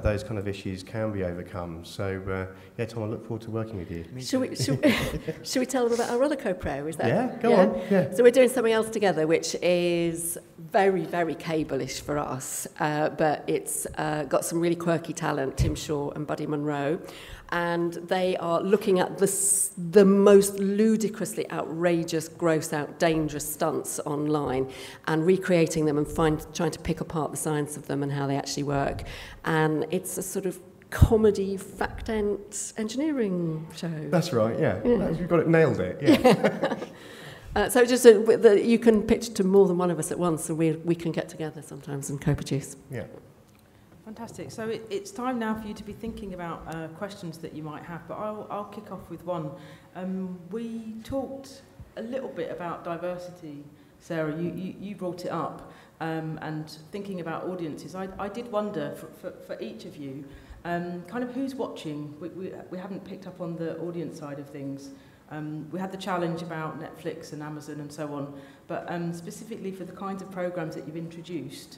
those kind of issues can be overcome. So, yeah, Tom, I look forward to working with you. Should we tell them about our other co-pro? Is that? Yeah, go on. Yeah. So we're doing something else together, which is very, very cable-ish for us, but it's got some really quirky talent, Tim Shaw and Buddy Monroe, and they are looking at the most ludicrously outrageous, gross-out, dangerous stunts online and recreating them and trying to pick apart the science of them and how they actually work. And it's a sort of comedy fact-ent engineering show. That's right, yeah. You've got it, nailed it, yeah. So just you can pitch to more than one of us at once, and we can get together sometimes and co-produce. Yeah. Fantastic. So it's time now for you to be thinking about questions that you might have, but I'll kick off with one. We talked a little bit about diversity, Sarah. You brought it up, and thinking about audiences. I did wonder for each of you, kind of who's watching. We haven't picked up on the audience side of things. We had the challenge about Netflix and Amazon and so on, but specifically for the kinds of programs that you've introduced,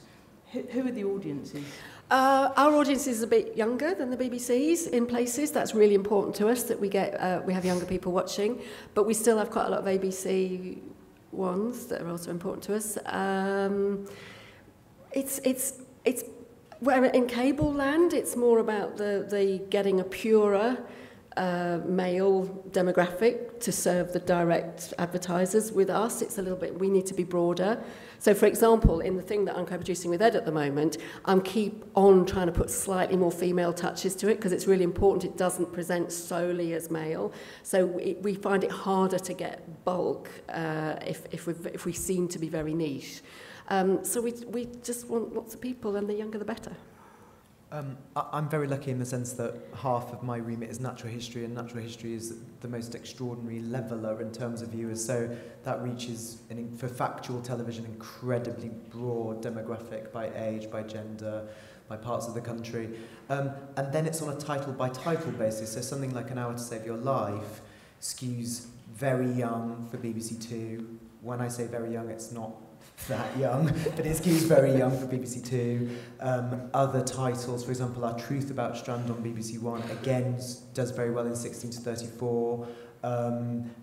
Who are the audiences? Our audience is a bit younger than the BBC's in places. That's really important to us that we get we have younger people watching, but we still have quite a lot of ABC ones that are also important to us. It's where in cable land, it's more about the getting a purer male demographic to serve the direct advertisers. With us, it's a little bit, we need to be broader. So for example, in the thing that I'm co-producing with Ed at the moment, I'm keep on trying to put slightly more female touches to it because it's really important it doesn't present solely as male. So we find it harder to get bulk if we seem to be very niche. So we just want lots of people, and the younger the better. I'm very lucky in the sense that half of my remit is natural history, and natural history is the most extraordinary leveller in terms of viewers, so that reaches, for factual television, incredibly broad demographic by age, by gender, by parts of the country. And then it's on a title-by-title basis, so something like An Hour to Save Your Life skews very young for BBC Two. When I say very young, it's not that young, but it skews very young for BBC Two. Other titles, for example, Our Truth About Strand on BBC One, again, does very well in 16 to 34, and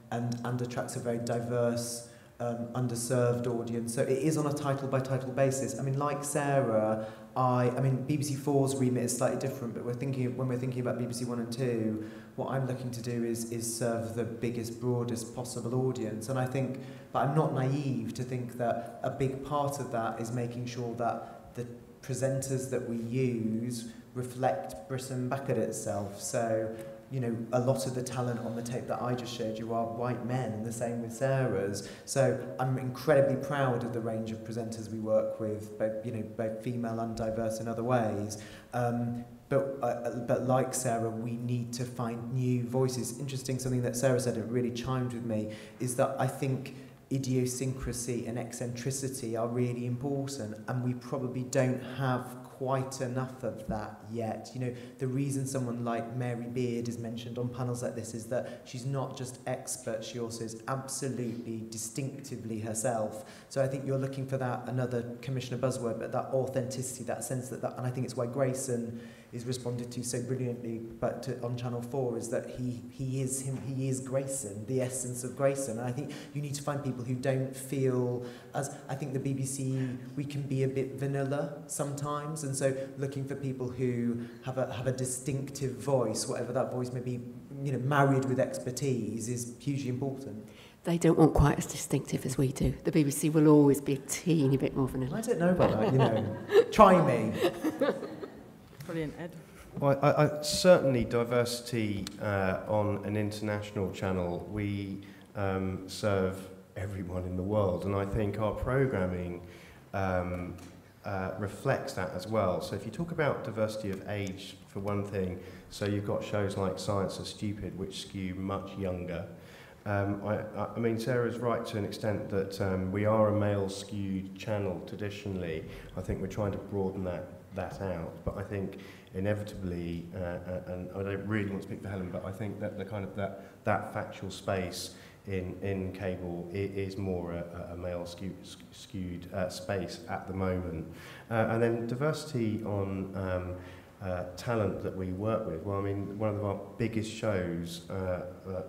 attracts a very diverse, underserved audience. So it is on a title-by-title basis. I mean, like Sarah, I mean, BBC Four's remit is slightly different, but when we're thinking about BBC One and Two, what I'm looking to do is serve the biggest, broadest possible audience. And I think, but I'm not naive to think that a big part of that is making sure that the presenters that we use reflect Britain back at itself. So, you know, a lot of the talent on the tape that I just showed you are white men, and the same with Sarah's. So I'm incredibly proud of the range of presenters we work with, both female and diverse in other ways. But like Sarah, we need to find new voices. Interesting, something that Sarah said, it really chimed with me, is that I think idiosyncrasy and eccentricity are really important, and we probably don't have quite enough of that yet. You know, the reason someone like Mary Beard is mentioned on panels like this is that she's not just expert, she also is absolutely distinctively herself. So I think you're looking for that, another commissioner buzzword, but that authenticity, that sense that and I think it's why Grayson is responded to so brilliantly, but on Channel 4, is that he is him, he is Grayson, the essence of Grayson. And I think you need to find people who don't feel as, I think the BBC, we can be a bit vanilla sometimes, and so looking for people who have a distinctive voice, whatever that voice may be, you know, married with expertise, is hugely important. They don't want quite as distinctive as we do. The BBC will always be a teeny bit more vanilla. I don't know about that, you know. Try me. Brilliant, Ed. Well, I certainly diversity on an international channel. We serve everyone in the world, and I think our programming reflects that as well. So if you talk about diversity of age, for one thing, so you've got shows like Science is Stupid, which skew much younger. I mean, Sarah's right to an extent that we are a male-skewed channel traditionally. I think we're trying to broaden that out, but I think inevitably, and I don't really want to speak for Helen, but I think that the kind of that factual space in cable is more a male skewed space at the moment, and then diversity on talent that we work with. Well, I mean, one of our biggest shows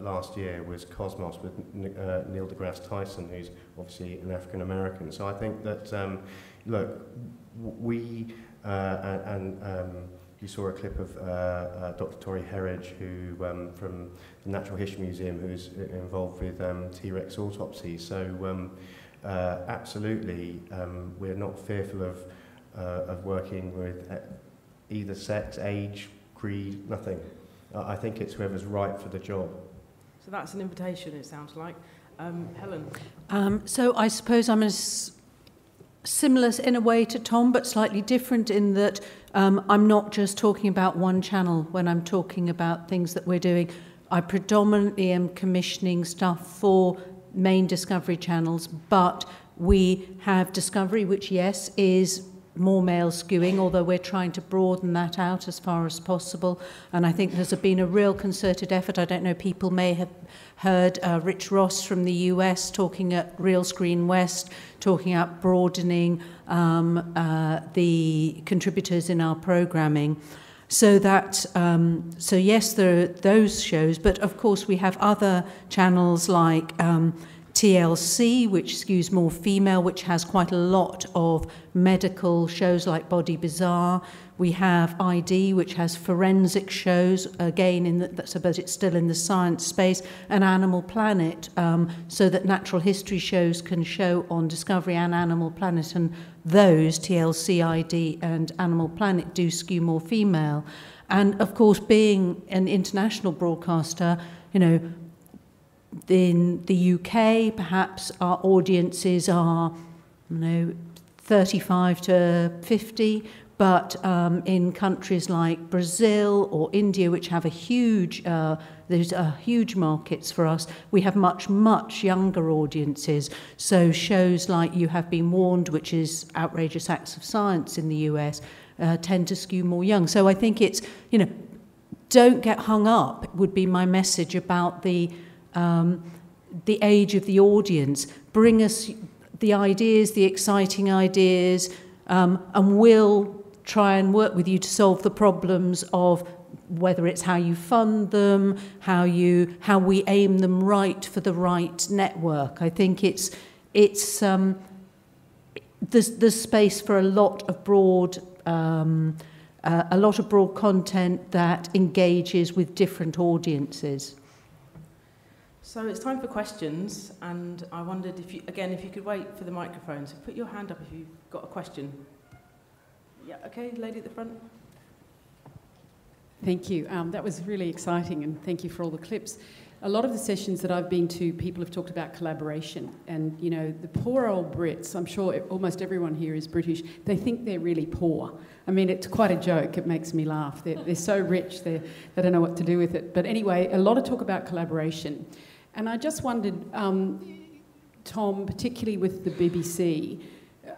last year was Cosmos with Neil deGrasse Tyson, who's obviously an African American. So I think that look, we. You saw a clip of Dr. Tori Herridge, who from the Natural History Museum, who's involved with T-Rex Autopsy. So absolutely, we're not fearful of working with either sex, age, creed, nothing. I think it's whoever's right for the job. So that's an invitation, it sounds like. Helen? So I suppose I'm as similar in a way to Tom, but slightly different in that I'm not just talking about one channel when I'm talking about things that we're doing. I predominantly am commissioning stuff for main Discovery channels, but we have Discovery, which, yes, is more male skewing, although we're trying to broaden that out as far as possible. And I think there's been a real concerted effort. I don't know, people may have heard Rich Ross from the US talking at Real Screen West, talking about broadening the contributors in our programming. So that, so yes, there are those shows, but of course we have other channels like TLC, which skews more female, which has quite a lot of medical shows like Body Bazaar. We have ID, which has forensic shows, again, in the, but it's still in the science space, and Animal Planet, so that natural history shows can show on Discovery and Animal Planet, and those, TLC, ID, and Animal Planet, do skew more female. And, of course, being an international broadcaster, you know, in the UK, perhaps our audiences are, you know, 35 to 50, but in countries like Brazil or India, which have a huge, there's a huge markets for us, we have much, much younger audiences. So shows like You Have Been Warned, which is Outrageous Acts of Science in the US, tend to skew more young. So I think it's, you know, don't get hung up, would be my message about the age of the audience. Bring us the ideas, the exciting ideas, and we'll try and work with you to solve the problems of whether it's how you fund them, how we aim them right for the right network. I think it's there's space for a lot of broad content that engages with different audiences. So it's time for questions, and I wondered if you, again, if you could wait for the microphone. So put your hand up if you've got a question. Yeah, okay, lady at the front. Thank you. That was really exciting, and thank you for all the clips. A lot of the sessions that I've been to, people have talked about collaboration, and, you know, the poor old Brits, I'm sure almost everyone here is British, they think they're really poor. I mean, it's quite a joke, it makes me laugh. They're so rich, they don't know what to do with it. But anyway, a lot of talk about collaboration. And I just wondered, Tom, particularly with the BBC,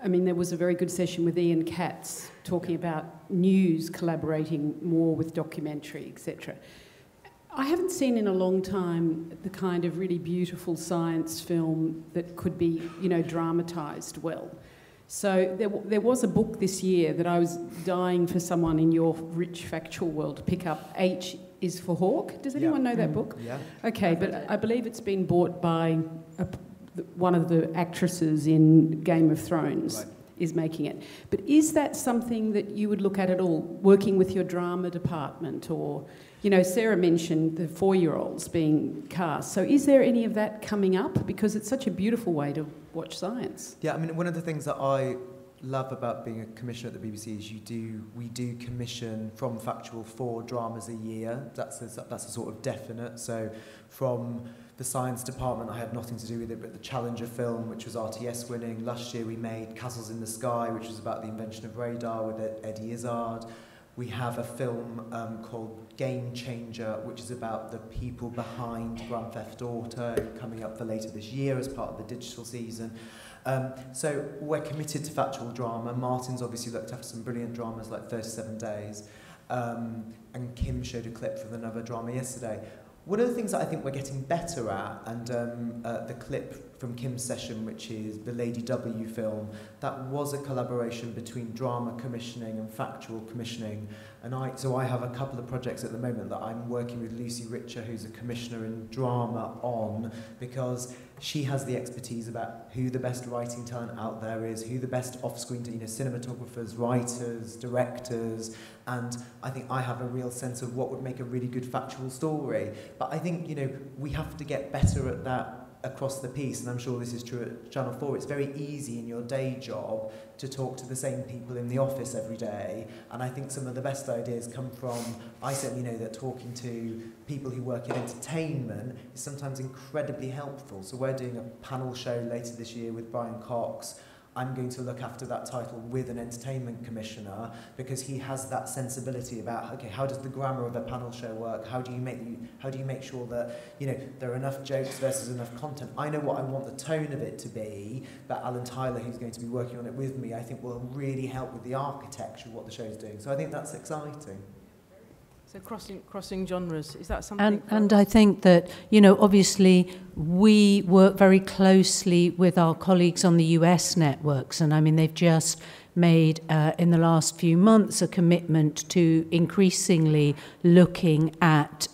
I mean, there was a very good session with Ian Katz talking about news collaborating more with documentary, etc. I haven't seen in a long time the kind of really beautiful science film that could be, you know, dramatised well. So there was a book this year that I was dying for someone in your rich factual world to pick up, H is for Hawk. Does anyone know that book? Yeah. Okay, but I believe it's been bought by one of the actresses in Game of Thrones, right, is making it. But is that something that you would look at all, working with your drama department? Or, you know, Sarah mentioned the four-year-olds being cast. So is there any of that coming up? Because it's such a beautiful way to watch science. Yeah, I mean, one of the things that I love about being a commissioner at the BBC is we do commission from factual 4 dramas a year. That's a sort of definite. So from the science department, I had nothing to do with it, but the Challenger film, which was RTS winning. Last year we made Castles in the Sky, which was about the invention of radar with Eddie Izzard. We have a film called Game Changer, which is about the people behind Grand Theft Auto, coming up for later this year as part of the digital season. So we're committed to factual drama. Martin's obviously looked after some brilliant dramas like 37 Days. And Kim showed a clip from another drama yesterday. One of the things that I think we're getting better at, and the clip from Kim's session, which is the Lady W film, that was a collaboration between drama commissioning and factual commissioning. And so I have a couple of projects at the moment that I'm working with Lucy Richer, who's a commissioner in drama, on, because she has the expertise about who the best writing talent out there is, who the best off-screen, you know, cinematographers, writers, directors, and I think I have a real sense of what would make a really good factual story. But I think, you know, we have to get better at that across the piece, and I'm sure this is true at Channel 4. It's very easy in your day job to talk to the same people in the office every day, and I think some of the best ideas come from, I certainly know that talking to people who work in entertainment is sometimes incredibly helpful. So we're doing a panel show later this year with Brian Cox I'm going to look after that title with an entertainment commissioner, because he has that sensibility about, okay, how does the grammar of a panel show work? How do you make sure that, you know, there are enough jokes versus enough content? I know what I want the tone of it to be, but Alan Tyler, who's going to be working on it with me, I think will really help with the architecture of what the show's doing. So I think that's exciting. So crossing genres, is that something? And I think that, you know, obviously we work very closely with our colleagues on the US networks, and I mean they've just made in the last few months a commitment to increasingly looking at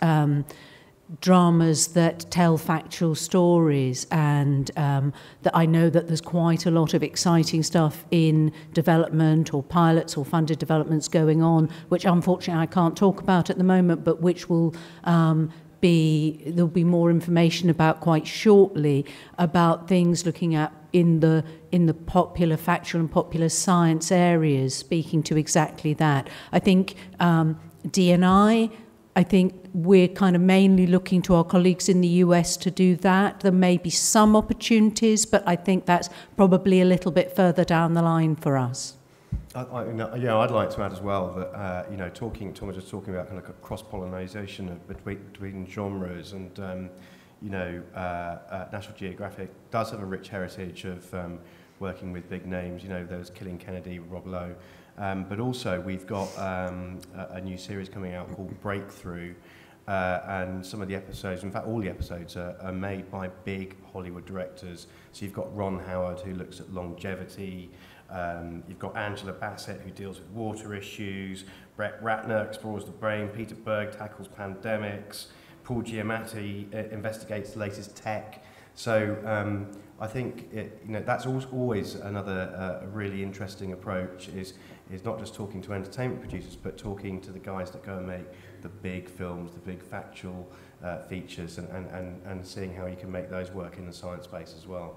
dramas that tell factual stories, and that I know that there's quite a lot of exciting stuff in development or pilots or funded developments going on, which unfortunately I can't talk about at the moment, but which will there'll be more information about quite shortly, about things looking at in the popular factual and popular science areas, speaking to exactly that. I think D&I, I think we're kind of mainly looking to our colleagues in the US to do that. There may be some opportunities, but I think that's probably a little bit further down the line for us. I'd like to add as well that, you know, Tom was just talking about kind of cross-pollination between genres, and, you know, National Geographic does have a rich heritage of working with big names. You know, there was Killing Kennedy, Rob Lowe. But also we've got a new series coming out called Breakthrough, and some of the episodes, in fact all the episodes, are made by big Hollywood directors. So you've got Ron Howard, who looks at longevity, you've got Angela Bassett, who deals with water issues, Brett Ratner explores the brain, Peter Berg tackles pandemics, Paul Giamatti investigates the latest tech. So I think you know, that's always another really interesting approach, is not just talking to entertainment producers, but talking to the guys that go and make the big films, the big factual features, and seeing how you can make those work in the science space as well.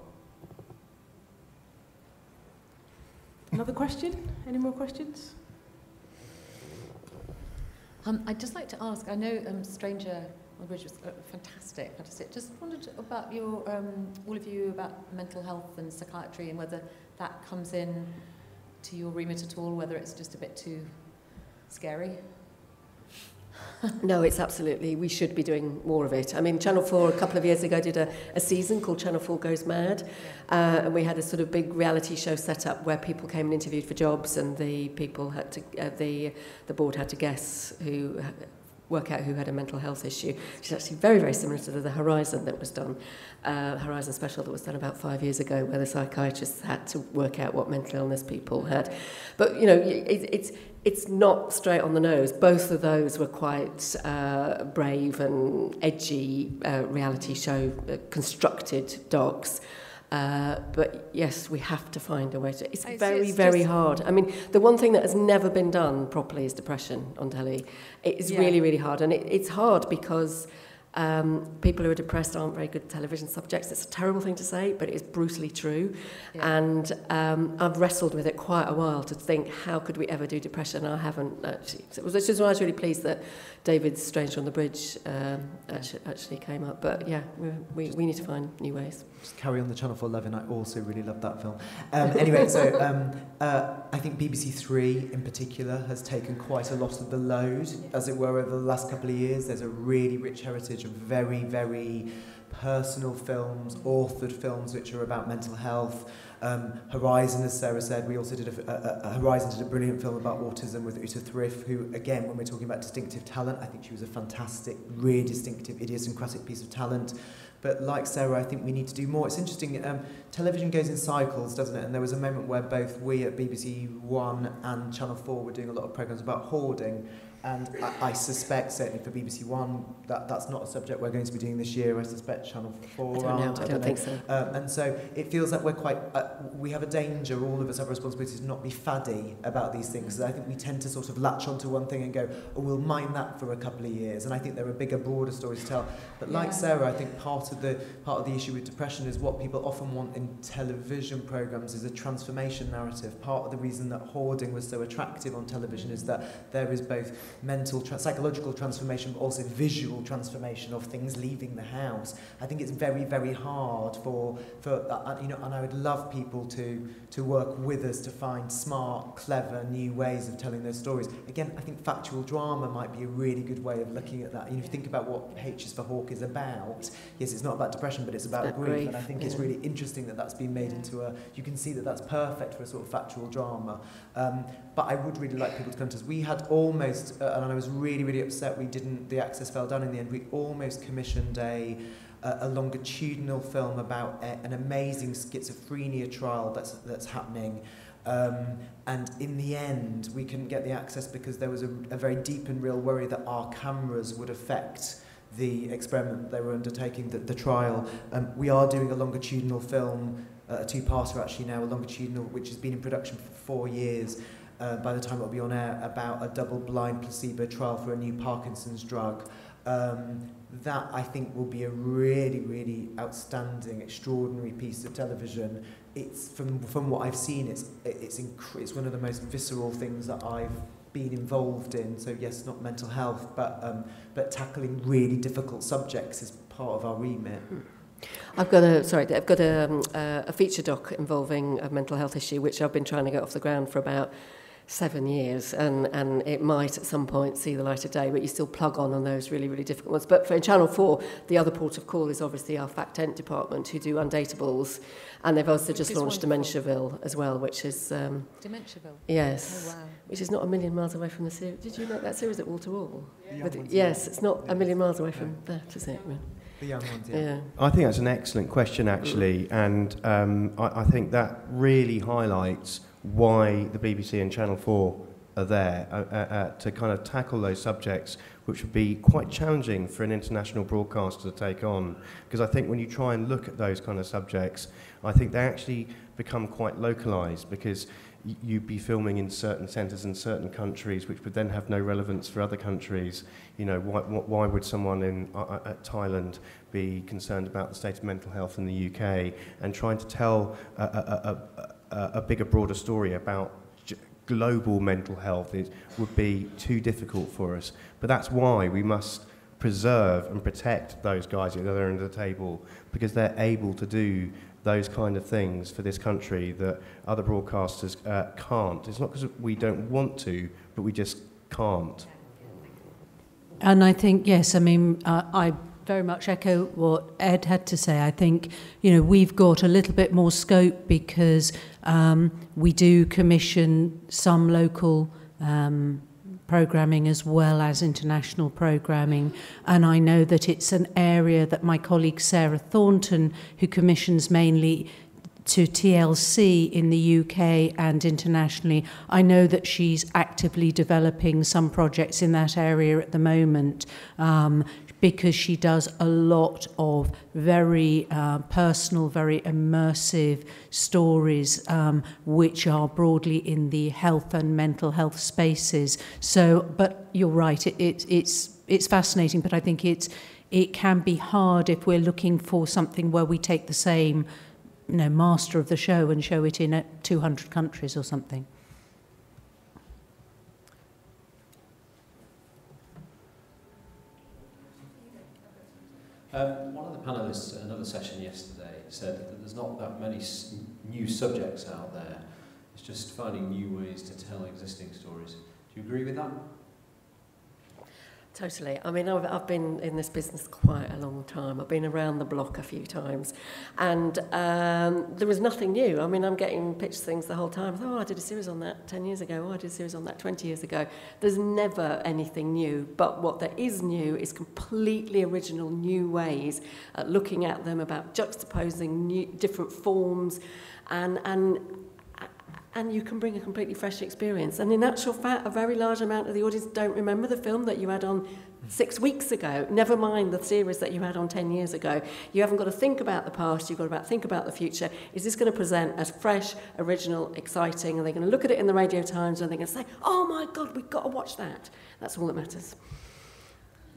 Another question? Any more questions? I'd just like to ask, I know Stranger on the Bridge was fantastic, fantastic. Just wondered about your, all of you, about mental health and psychiatry, and whether that comes in to your remit at all, whether it's just a bit too scary? No, it's absolutely, we should be doing more of it. I mean, Channel 4 a couple of years ago did a season called Channel 4 Goes Mad, and we had a sort of big reality show set up where people came and interviewed for jobs, and the people had to, the board had to guess who, work out who had a mental health issue, which is actually very, very similar to the Horizon that was done, Horizon special that was done about 5 years ago, where the psychiatrists had to work out what mental illness people had. But, you know, it's not straight on the nose. Both of those were quite brave and edgy reality show constructed docs. But yes, we have to find a way to... It's very, very hard. I mean, the one thing that has never been done properly is depression on telly. It's really, really hard. And it's hard because people who are depressed aren't very good television subjects. It's a terrible thing to say, but it is brutally true. Yeah. And I've wrestled with it quite a while to think, how could we ever do depression? I haven't actually. So which is why I was really pleased that David's Stranger on the Bridge actually came up. But yeah, we need to find new ways. Just carry on the Channel 4 love, and I also really love that film. Anyway, so I think BBC Three in particular has taken quite a lot of the load, as it were, over the last couple of years. There's a really rich heritage of very, very personal films, authored films, which are about mental health. Horizon, as Sarah said, we also did Horizon did a brilliant film about autism with Uta Thriff, who, again, when we're talking about distinctive talent, I think she was a fantastic, really distinctive, idiosyncratic piece of talent. But like Sarah, I think we need to do more. It's interesting, television goes in cycles, doesn't it? And there was a moment where both we at BBC One and Channel 4 were doing a lot of programmes about hoarding. And I suspect, certainly for BBC One, that's not a subject we're going to be doing this year. I suspect Channel 4 aren't. I don't think so. And so it feels like we're quite, we have a danger, all of us have a responsibility to not be faddy about these things. I think we tend to sort of latch onto one thing and go, oh, we'll mine that for a couple of years. And I think there are bigger, broader stories to tell. But like Sarah, I think part of the issue with depression is what people often want in television programmes is a transformation narrative. Part of the reason that hoarding was so attractive on television is that there is both mental, psychological transformation, but also visual transformation of things leaving the house. I think it's very, very hard for you know, and I would love people to work with us to find smart, clever, new ways of telling those stories. Again, I think factual drama might be a really good way of looking at that. You know, if you think about what H is for Hawk is about, yes, it's not about depression, but it's about grief, and I think it's really interesting that that's been made into a, you can see that that's perfect for a sort of factual drama. But I would really like people to come to us. We had almost, and I was really, really upset we didn't, the access fell down in the end, we almost commissioned a longitudinal film about an amazing schizophrenia trial that's happening. And in the end, we couldn't get the access because there was a very deep and real worry that our cameras would affect the experiment they were undertaking, the trial. We are doing a longitudinal film, a two-parter actually now, a longitudinal, which has been in production for 4 years, by the time it'll be on air, about a double-blind placebo trial for a new Parkinson's drug. That, I think, will be a really, really outstanding, extraordinary piece of television. It's, from what I've seen, it's one of the most visceral things that I've been involved in. So yes, not mental health, but tackling really difficult subjects is part of our remit. I've got a feature doc involving a mental health issue, which I've been trying to get off the ground for about 7 years, and it might at some point see the light of day, but you still plug on those really, really difficult ones. But for Channel 4, the other port of call is obviously our Fact Tent department, who do Undateables, and they've also just launched Dementiaville as well, which is... Dementiaville? Yes. Oh, wow. Which is not a million miles away from the series. Did you know that series at Wall-to-Wall? Yeah. Yes, it's not a million miles away from that, is it? The young ones, yeah. I think that's an excellent question, actually, and I think that really highlights why the BBC and Channel 4 are there, to kind of tackle those subjects, which would be quite challenging for an international broadcaster to take on. Because I think when you try and look at those kind of subjects, I think they actually become quite localised, because you'd be filming in certain centres in certain countries, which would then have no relevance for other countries. You know, why would someone in Thailand be concerned about the state of mental health in the UK? And trying to tell a bigger, broader story about global mental health would be too difficult for us. But that's why we must preserve and protect those guys at the other end of the table, because they're able to do those kind of things for this country that other broadcasters can't. It's not because we don't want to, but we just can't. And I think, yes, I mean, I very much echo what Ed had to say. I think, you know, we've got a little bit more scope because we do commission some local programming as well as international programming, and I know that it's an area that my colleague Sarah Thornton, who commissions mainly to TLC in the UK and internationally, I know that she's actively developing some projects in that area at the moment, because she does a lot of very personal, very immersive stories, which are broadly in the health and mental health spaces. So, but you're right, it's fascinating, but I think it can be hard if we're looking for something where we take the same, you know, master of the show and show it in 200 countries or something. One of the panellists at another session yesterday said that there's not that many new subjects out there. It's just finding new ways to tell existing stories. Do you agree with that? Totally. I mean, I've been in this business quite a long time. I've been around the block a few times, and there was nothing new. I mean, I'm getting pitched things the whole time. Oh, I did a series on that 10 years ago. Oh, I did a series on that 20 years ago. There's never anything new, but what there is new is completely original, new ways at looking at them, about juxtaposing new, different forms, and you can bring a completely fresh experience. And in actual fact, a very large amount of the audience don't remember the film that you had on 6 weeks ago, never mind the series that you had on 10 years ago. You haven't got to think about the past, you've got to think about the future. Is this going to present as fresh, original, exciting? Are they going to look at it in the Radio Times and they're going to say, oh my God, we've got to watch that? That's all that matters.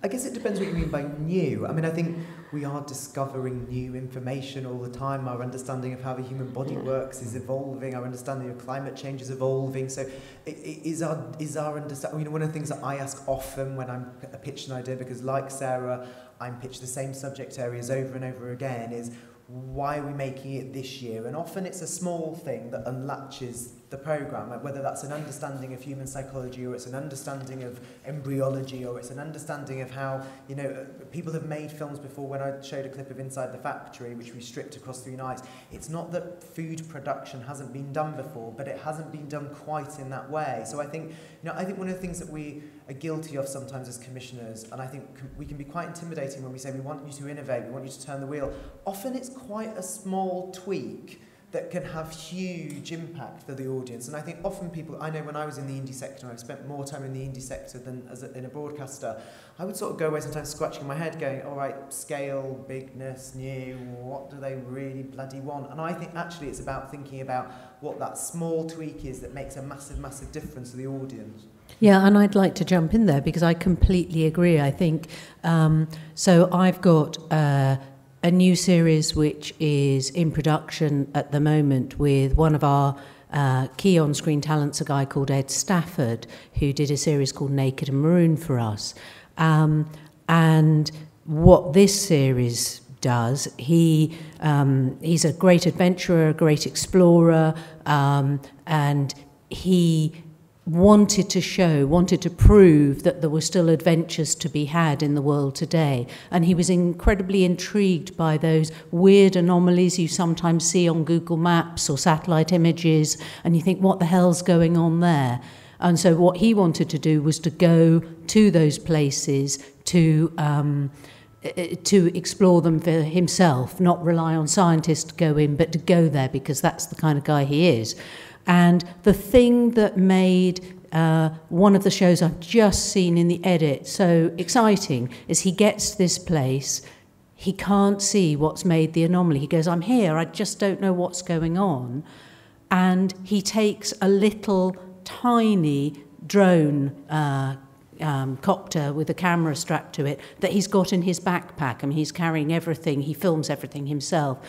I guess it depends what you mean by new. I mean, I think we are discovering new information all the time. Our understanding of how the human body works is evolving. Our understanding of climate change is evolving. So is our understanding... You know, one of the things that I ask often when I'm pitching an idea, because like Sarah, I'm pitched the same subject areas over and over again, is why are we making it this year? And often it's a small thing that unlatches the programme, whether that's an understanding of human psychology, or it's an understanding of embryology, or it's an understanding of how, you know, people have made films before. When I showed a clip of Inside the Factory, which we stripped across 3 nights, it's not that food production hasn't been done before, but it hasn't been done quite in that way. So I think, you know, I think one of the things that we are guilty of sometimes as commissioners, and I think we can be quite intimidating when we say we want you to innovate, we want you to turn the wheel. Often it's quite a small tweak that can have huge impact for the audience. And I think often people, I know when I was in the indie sector, I've spent more time in the indie sector than as in a broadcaster, I would sort of go away sometimes scratching my head going, all right, scale, bigness, new, what do they really bloody want? And I think actually it's about thinking about what that small tweak is that makes a massive, massive difference to the audience. Yeah, and I'd like to jump in there because I completely agree, I think. So I've got... a new series which is in production at the moment with one of our key on-screen talents, a guy called Ed Sayer, who did a series called Naked and Maroon for us. And what this series does, he's a great adventurer, a great explorer, and he wanted to prove that there were still adventures to be had in the world today. And he was incredibly intrigued by those weird anomalies you sometimes see on Google Maps or satellite images, and you think, what the hell's going on there? And so what he wanted to do was to go to those places to explore them for himself, not rely on scientists to go in, but to go there, because that's the kind of guy he is. And the thing that made one of the shows I've just seen in the edit so exciting is he gets to this place, he can't see what's made the anomaly. He goes, I'm here, I just don't know what's going on. And he takes a little tiny drone copter with a camera strapped to it that he's got in his backpack. I mean, he's carrying everything, he films everything himself.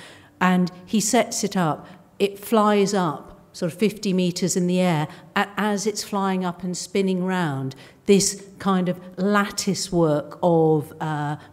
And he sets it up, it flies up, sort of 50 metres in the air, as it's flying up and spinning round, this kind of lattice work of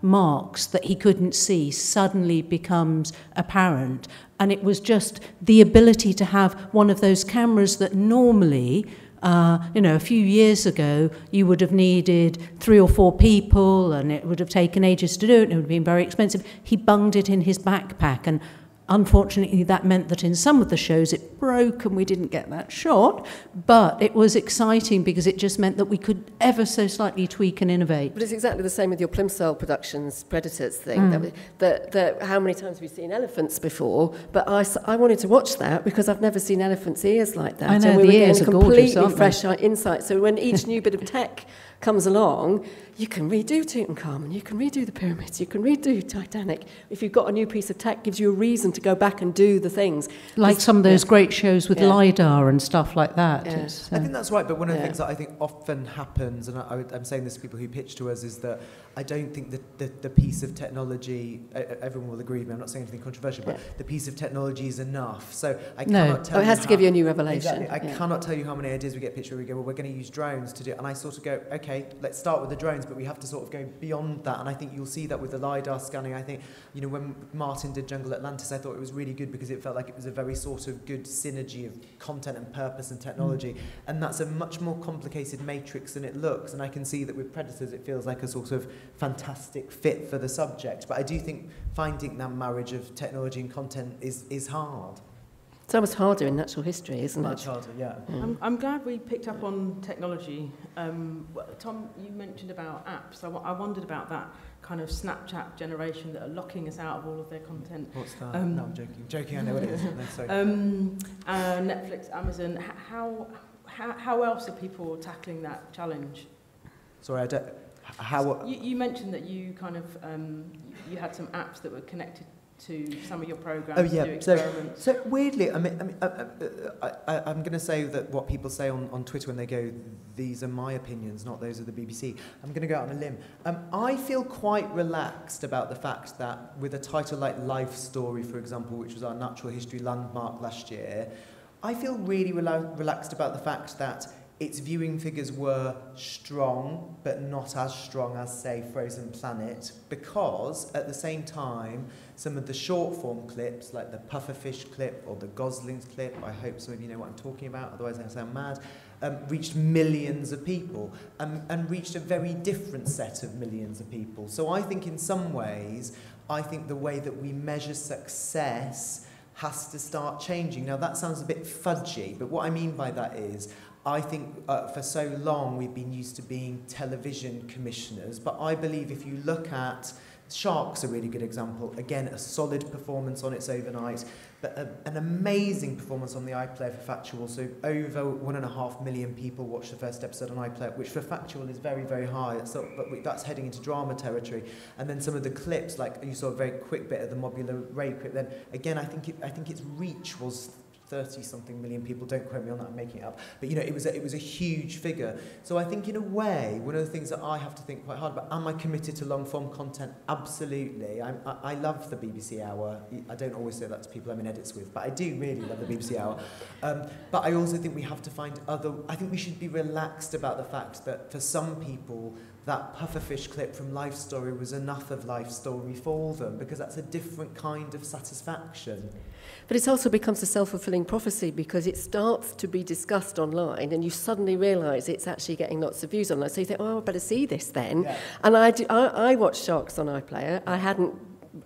marks that he couldn't see suddenly becomes apparent. And it was just the ability to have one of those cameras that normally, you know, a few years ago, you would have needed 3 or 4 people and it would have taken ages to do it and it would have been very expensive. He bunged it in his backpack, and unfortunately, that meant that in some of the shows it broke and we didn't get that shot, but it was exciting because it just meant that we could ever so slightly tweak and innovate. But it's exactly the same with your Plimsoll Productions Predators thing. That how many times have we seen elephants before? But I wanted to watch that because I've never seen elephants' ears like that. I know, and we were getting a completely fresh insight. So when each new bit of tech comes along, you can redo Tutankhamun, you can redo the pyramids, you can redo Titanic. If you've got a new piece of tech, gives you a reason to go back and do the things. Like some of those great shows with LiDAR and stuff like that. Yeah. I think that's right, but one of the things that I think often happens, and I'm saying this to people who pitch to us, is that I don't think that the piece of technology, everyone will agree with me, I'm not saying anything controversial, but the piece of technology is enough. So I cannot tell you. It has to give you a new revelation. Exactly. I cannot tell you how many ideas we get pitched where we go, well, we're going to use drones to do it. And I sort of go, okay, let's start with the drones, but we have to sort of go beyond that. And I think you'll see that with the LiDAR scanning. I think, you know, when Martin did Jungle Atlantis, I thought it was really good because it felt like it was a very sort of good synergy of content and purpose and technology. And that's a much more complicated matrix than it looks. And I can see that with Predators, it feels like a sort of fantastic fit for the subject. But I do think finding that marriage of technology and content is hard. It's almost harder in natural history, isn't it? Much harder, yeah. I'm glad we picked up on technology. Tom, you mentioned about apps. I wondered about that kind of Snapchat generation that are locking us out of all of their content. What's that? No, I'm joking. I know what it is. No, sorry. Netflix, Amazon. How else are people tackling that challenge? Sorry, I don't... How, you mentioned that you kind of you had some apps that were connected to some of your programs? Oh, yeah. To do experiments? So weirdly, I'm going to say that what people say on Twitter when they go, these are my opinions, not those of the BBC. I'm going to go out on a limb. I feel quite relaxed about the fact that with a title like Life Story, for example, which was our natural history landmark last year, I feel really relaxed about the fact that its viewing figures were strong, but not as strong as, say, Frozen Planet, because at the same time, some of the short-form clips, like the pufferfish clip or the goslings clip, I hope some of you know what I'm talking about, otherwise I sound mad, reached millions of people and reached a very different set of millions of people. So I think in some ways, I think the way that we measure success has to start changing. Now that sounds a bit fudgy, but what I mean by that is, I think for so long we've been used to being television commissioners, but I believe if you look at Shark's a really good example. Again, a solid performance on its overnight, but an amazing performance on the iPlayer for Factual. So over 1.5 million people watched the first episode on iPlayer, which for Factual is very, very high. So, but that's heading into drama territory. And then some of the clips, like you saw a very quick bit of the Mobula Ray clip. Then again, I think its reach was 30-something million people, don't quote me on that, I'm making it up. But you know, it was a huge figure. So I think in a way, one of the things that I have to think quite hard about, am I committed to long-form content? Absolutely. I love the BBC Hour. I don't always say that to people I'm in edits with, but I do really love the BBC Hour. But I also think we have to find other... I think we should be relaxed about the fact that for some people, that pufferfish clip from Life Story was enough of Life Story for them, because that's a different kind of satisfaction. But it also becomes a self-fulfilling prophecy, because it starts to be discussed online and you suddenly realise it's actually getting lots of views online. So you think, oh, I better see this then. Yeah. And I watched Sharks on iPlayer.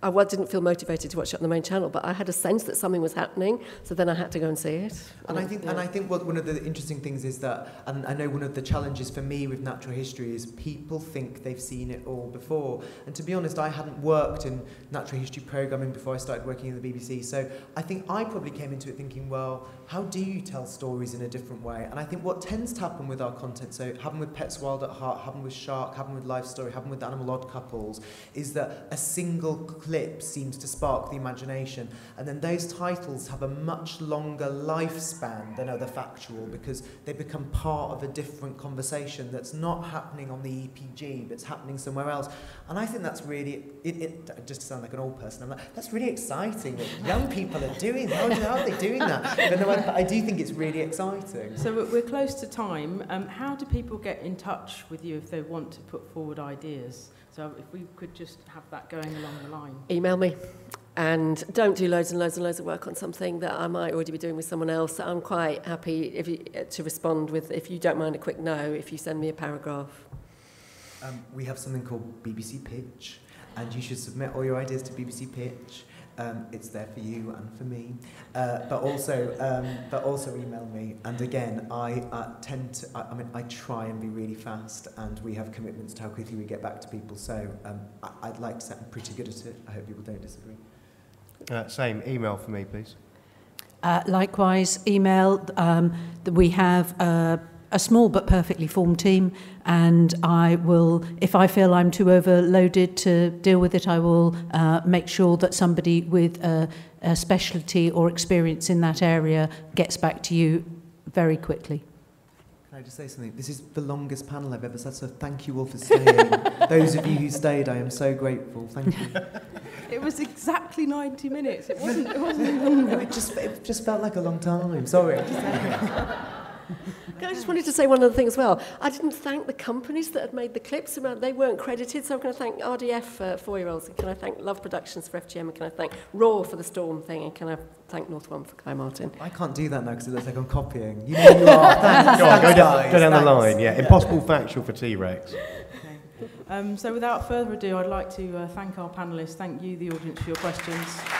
I didn't feel motivated to watch it on the main channel, but I had a sense that something was happening, so then I had to go and see it. And I think what one of the interesting things is that, and I know one of the challenges for me with natural history is people think they've seen it all before. And to be honest, I hadn't worked in natural history programming before I started working in the BBC, so I think I probably came into it thinking, well, how do you tell stories in a different way? And I think what tends to happen with our content, so happened with Pets Wild at Heart, happened with Shark, happened with Life Story, happened with Animal Odd Couples, is that a single clip seems to spark the imagination, and then those titles have a much longer lifespan than other Factual, because they become part of a different conversation that's not happening on the EPG, but it's happening somewhere else. And I think that's really, it just sound like an old person, I'm like, that's really exciting that young people are doing that. How are they doing that? But no, I do think it's really exciting. So we're close to time. How do people get in touch with you if they want to put forward ideas? So if we could just have that going along the line. Email me. And don't do loads and loads and loads of work on something that I might already be doing with someone else. I'm quite happy to respond with, if you don't mind, a quick no, if you send me a paragraph. We have something called BBC Pitch, and you should submit all your ideas to BBC Pitch. It's there for you and for me, but also email me. And again, I try and be really fast, and we have commitments to how quickly we get back to people. So I'd like to say I'm pretty good at it. I hope people don't disagree. Same email for me, please. Likewise, email. We have a small but perfectly formed team, and I will, if I feel I'm too overloaded to deal with it, I will make sure that somebody with a specialty or experience in that area gets back to you very quickly. Can I just say something? This is the longest panel I've ever sat, so thank you all for staying. Those of you who stayed, I am so grateful. Thank you. It was exactly 90 minutes. It wasn't longer. No, it just felt like a long time. Sorry. I just wanted to say one other thing as well. I didn't thank the companies that had made the clips. They weren't credited, so I'm going to thank RDF for Four-Year-Olds, and can I thank Love Productions for FGM, and can I thank Raw for the Storm thing, and can I thank North One for Guy Martin? I can't do that now because it looks like I'm copying. You know you are. Thanks. Go down the line, yeah. Impossible Factual for T-Rex. Okay. So without further ado, I'd like to thank our panellists, thank you, the audience, for your questions.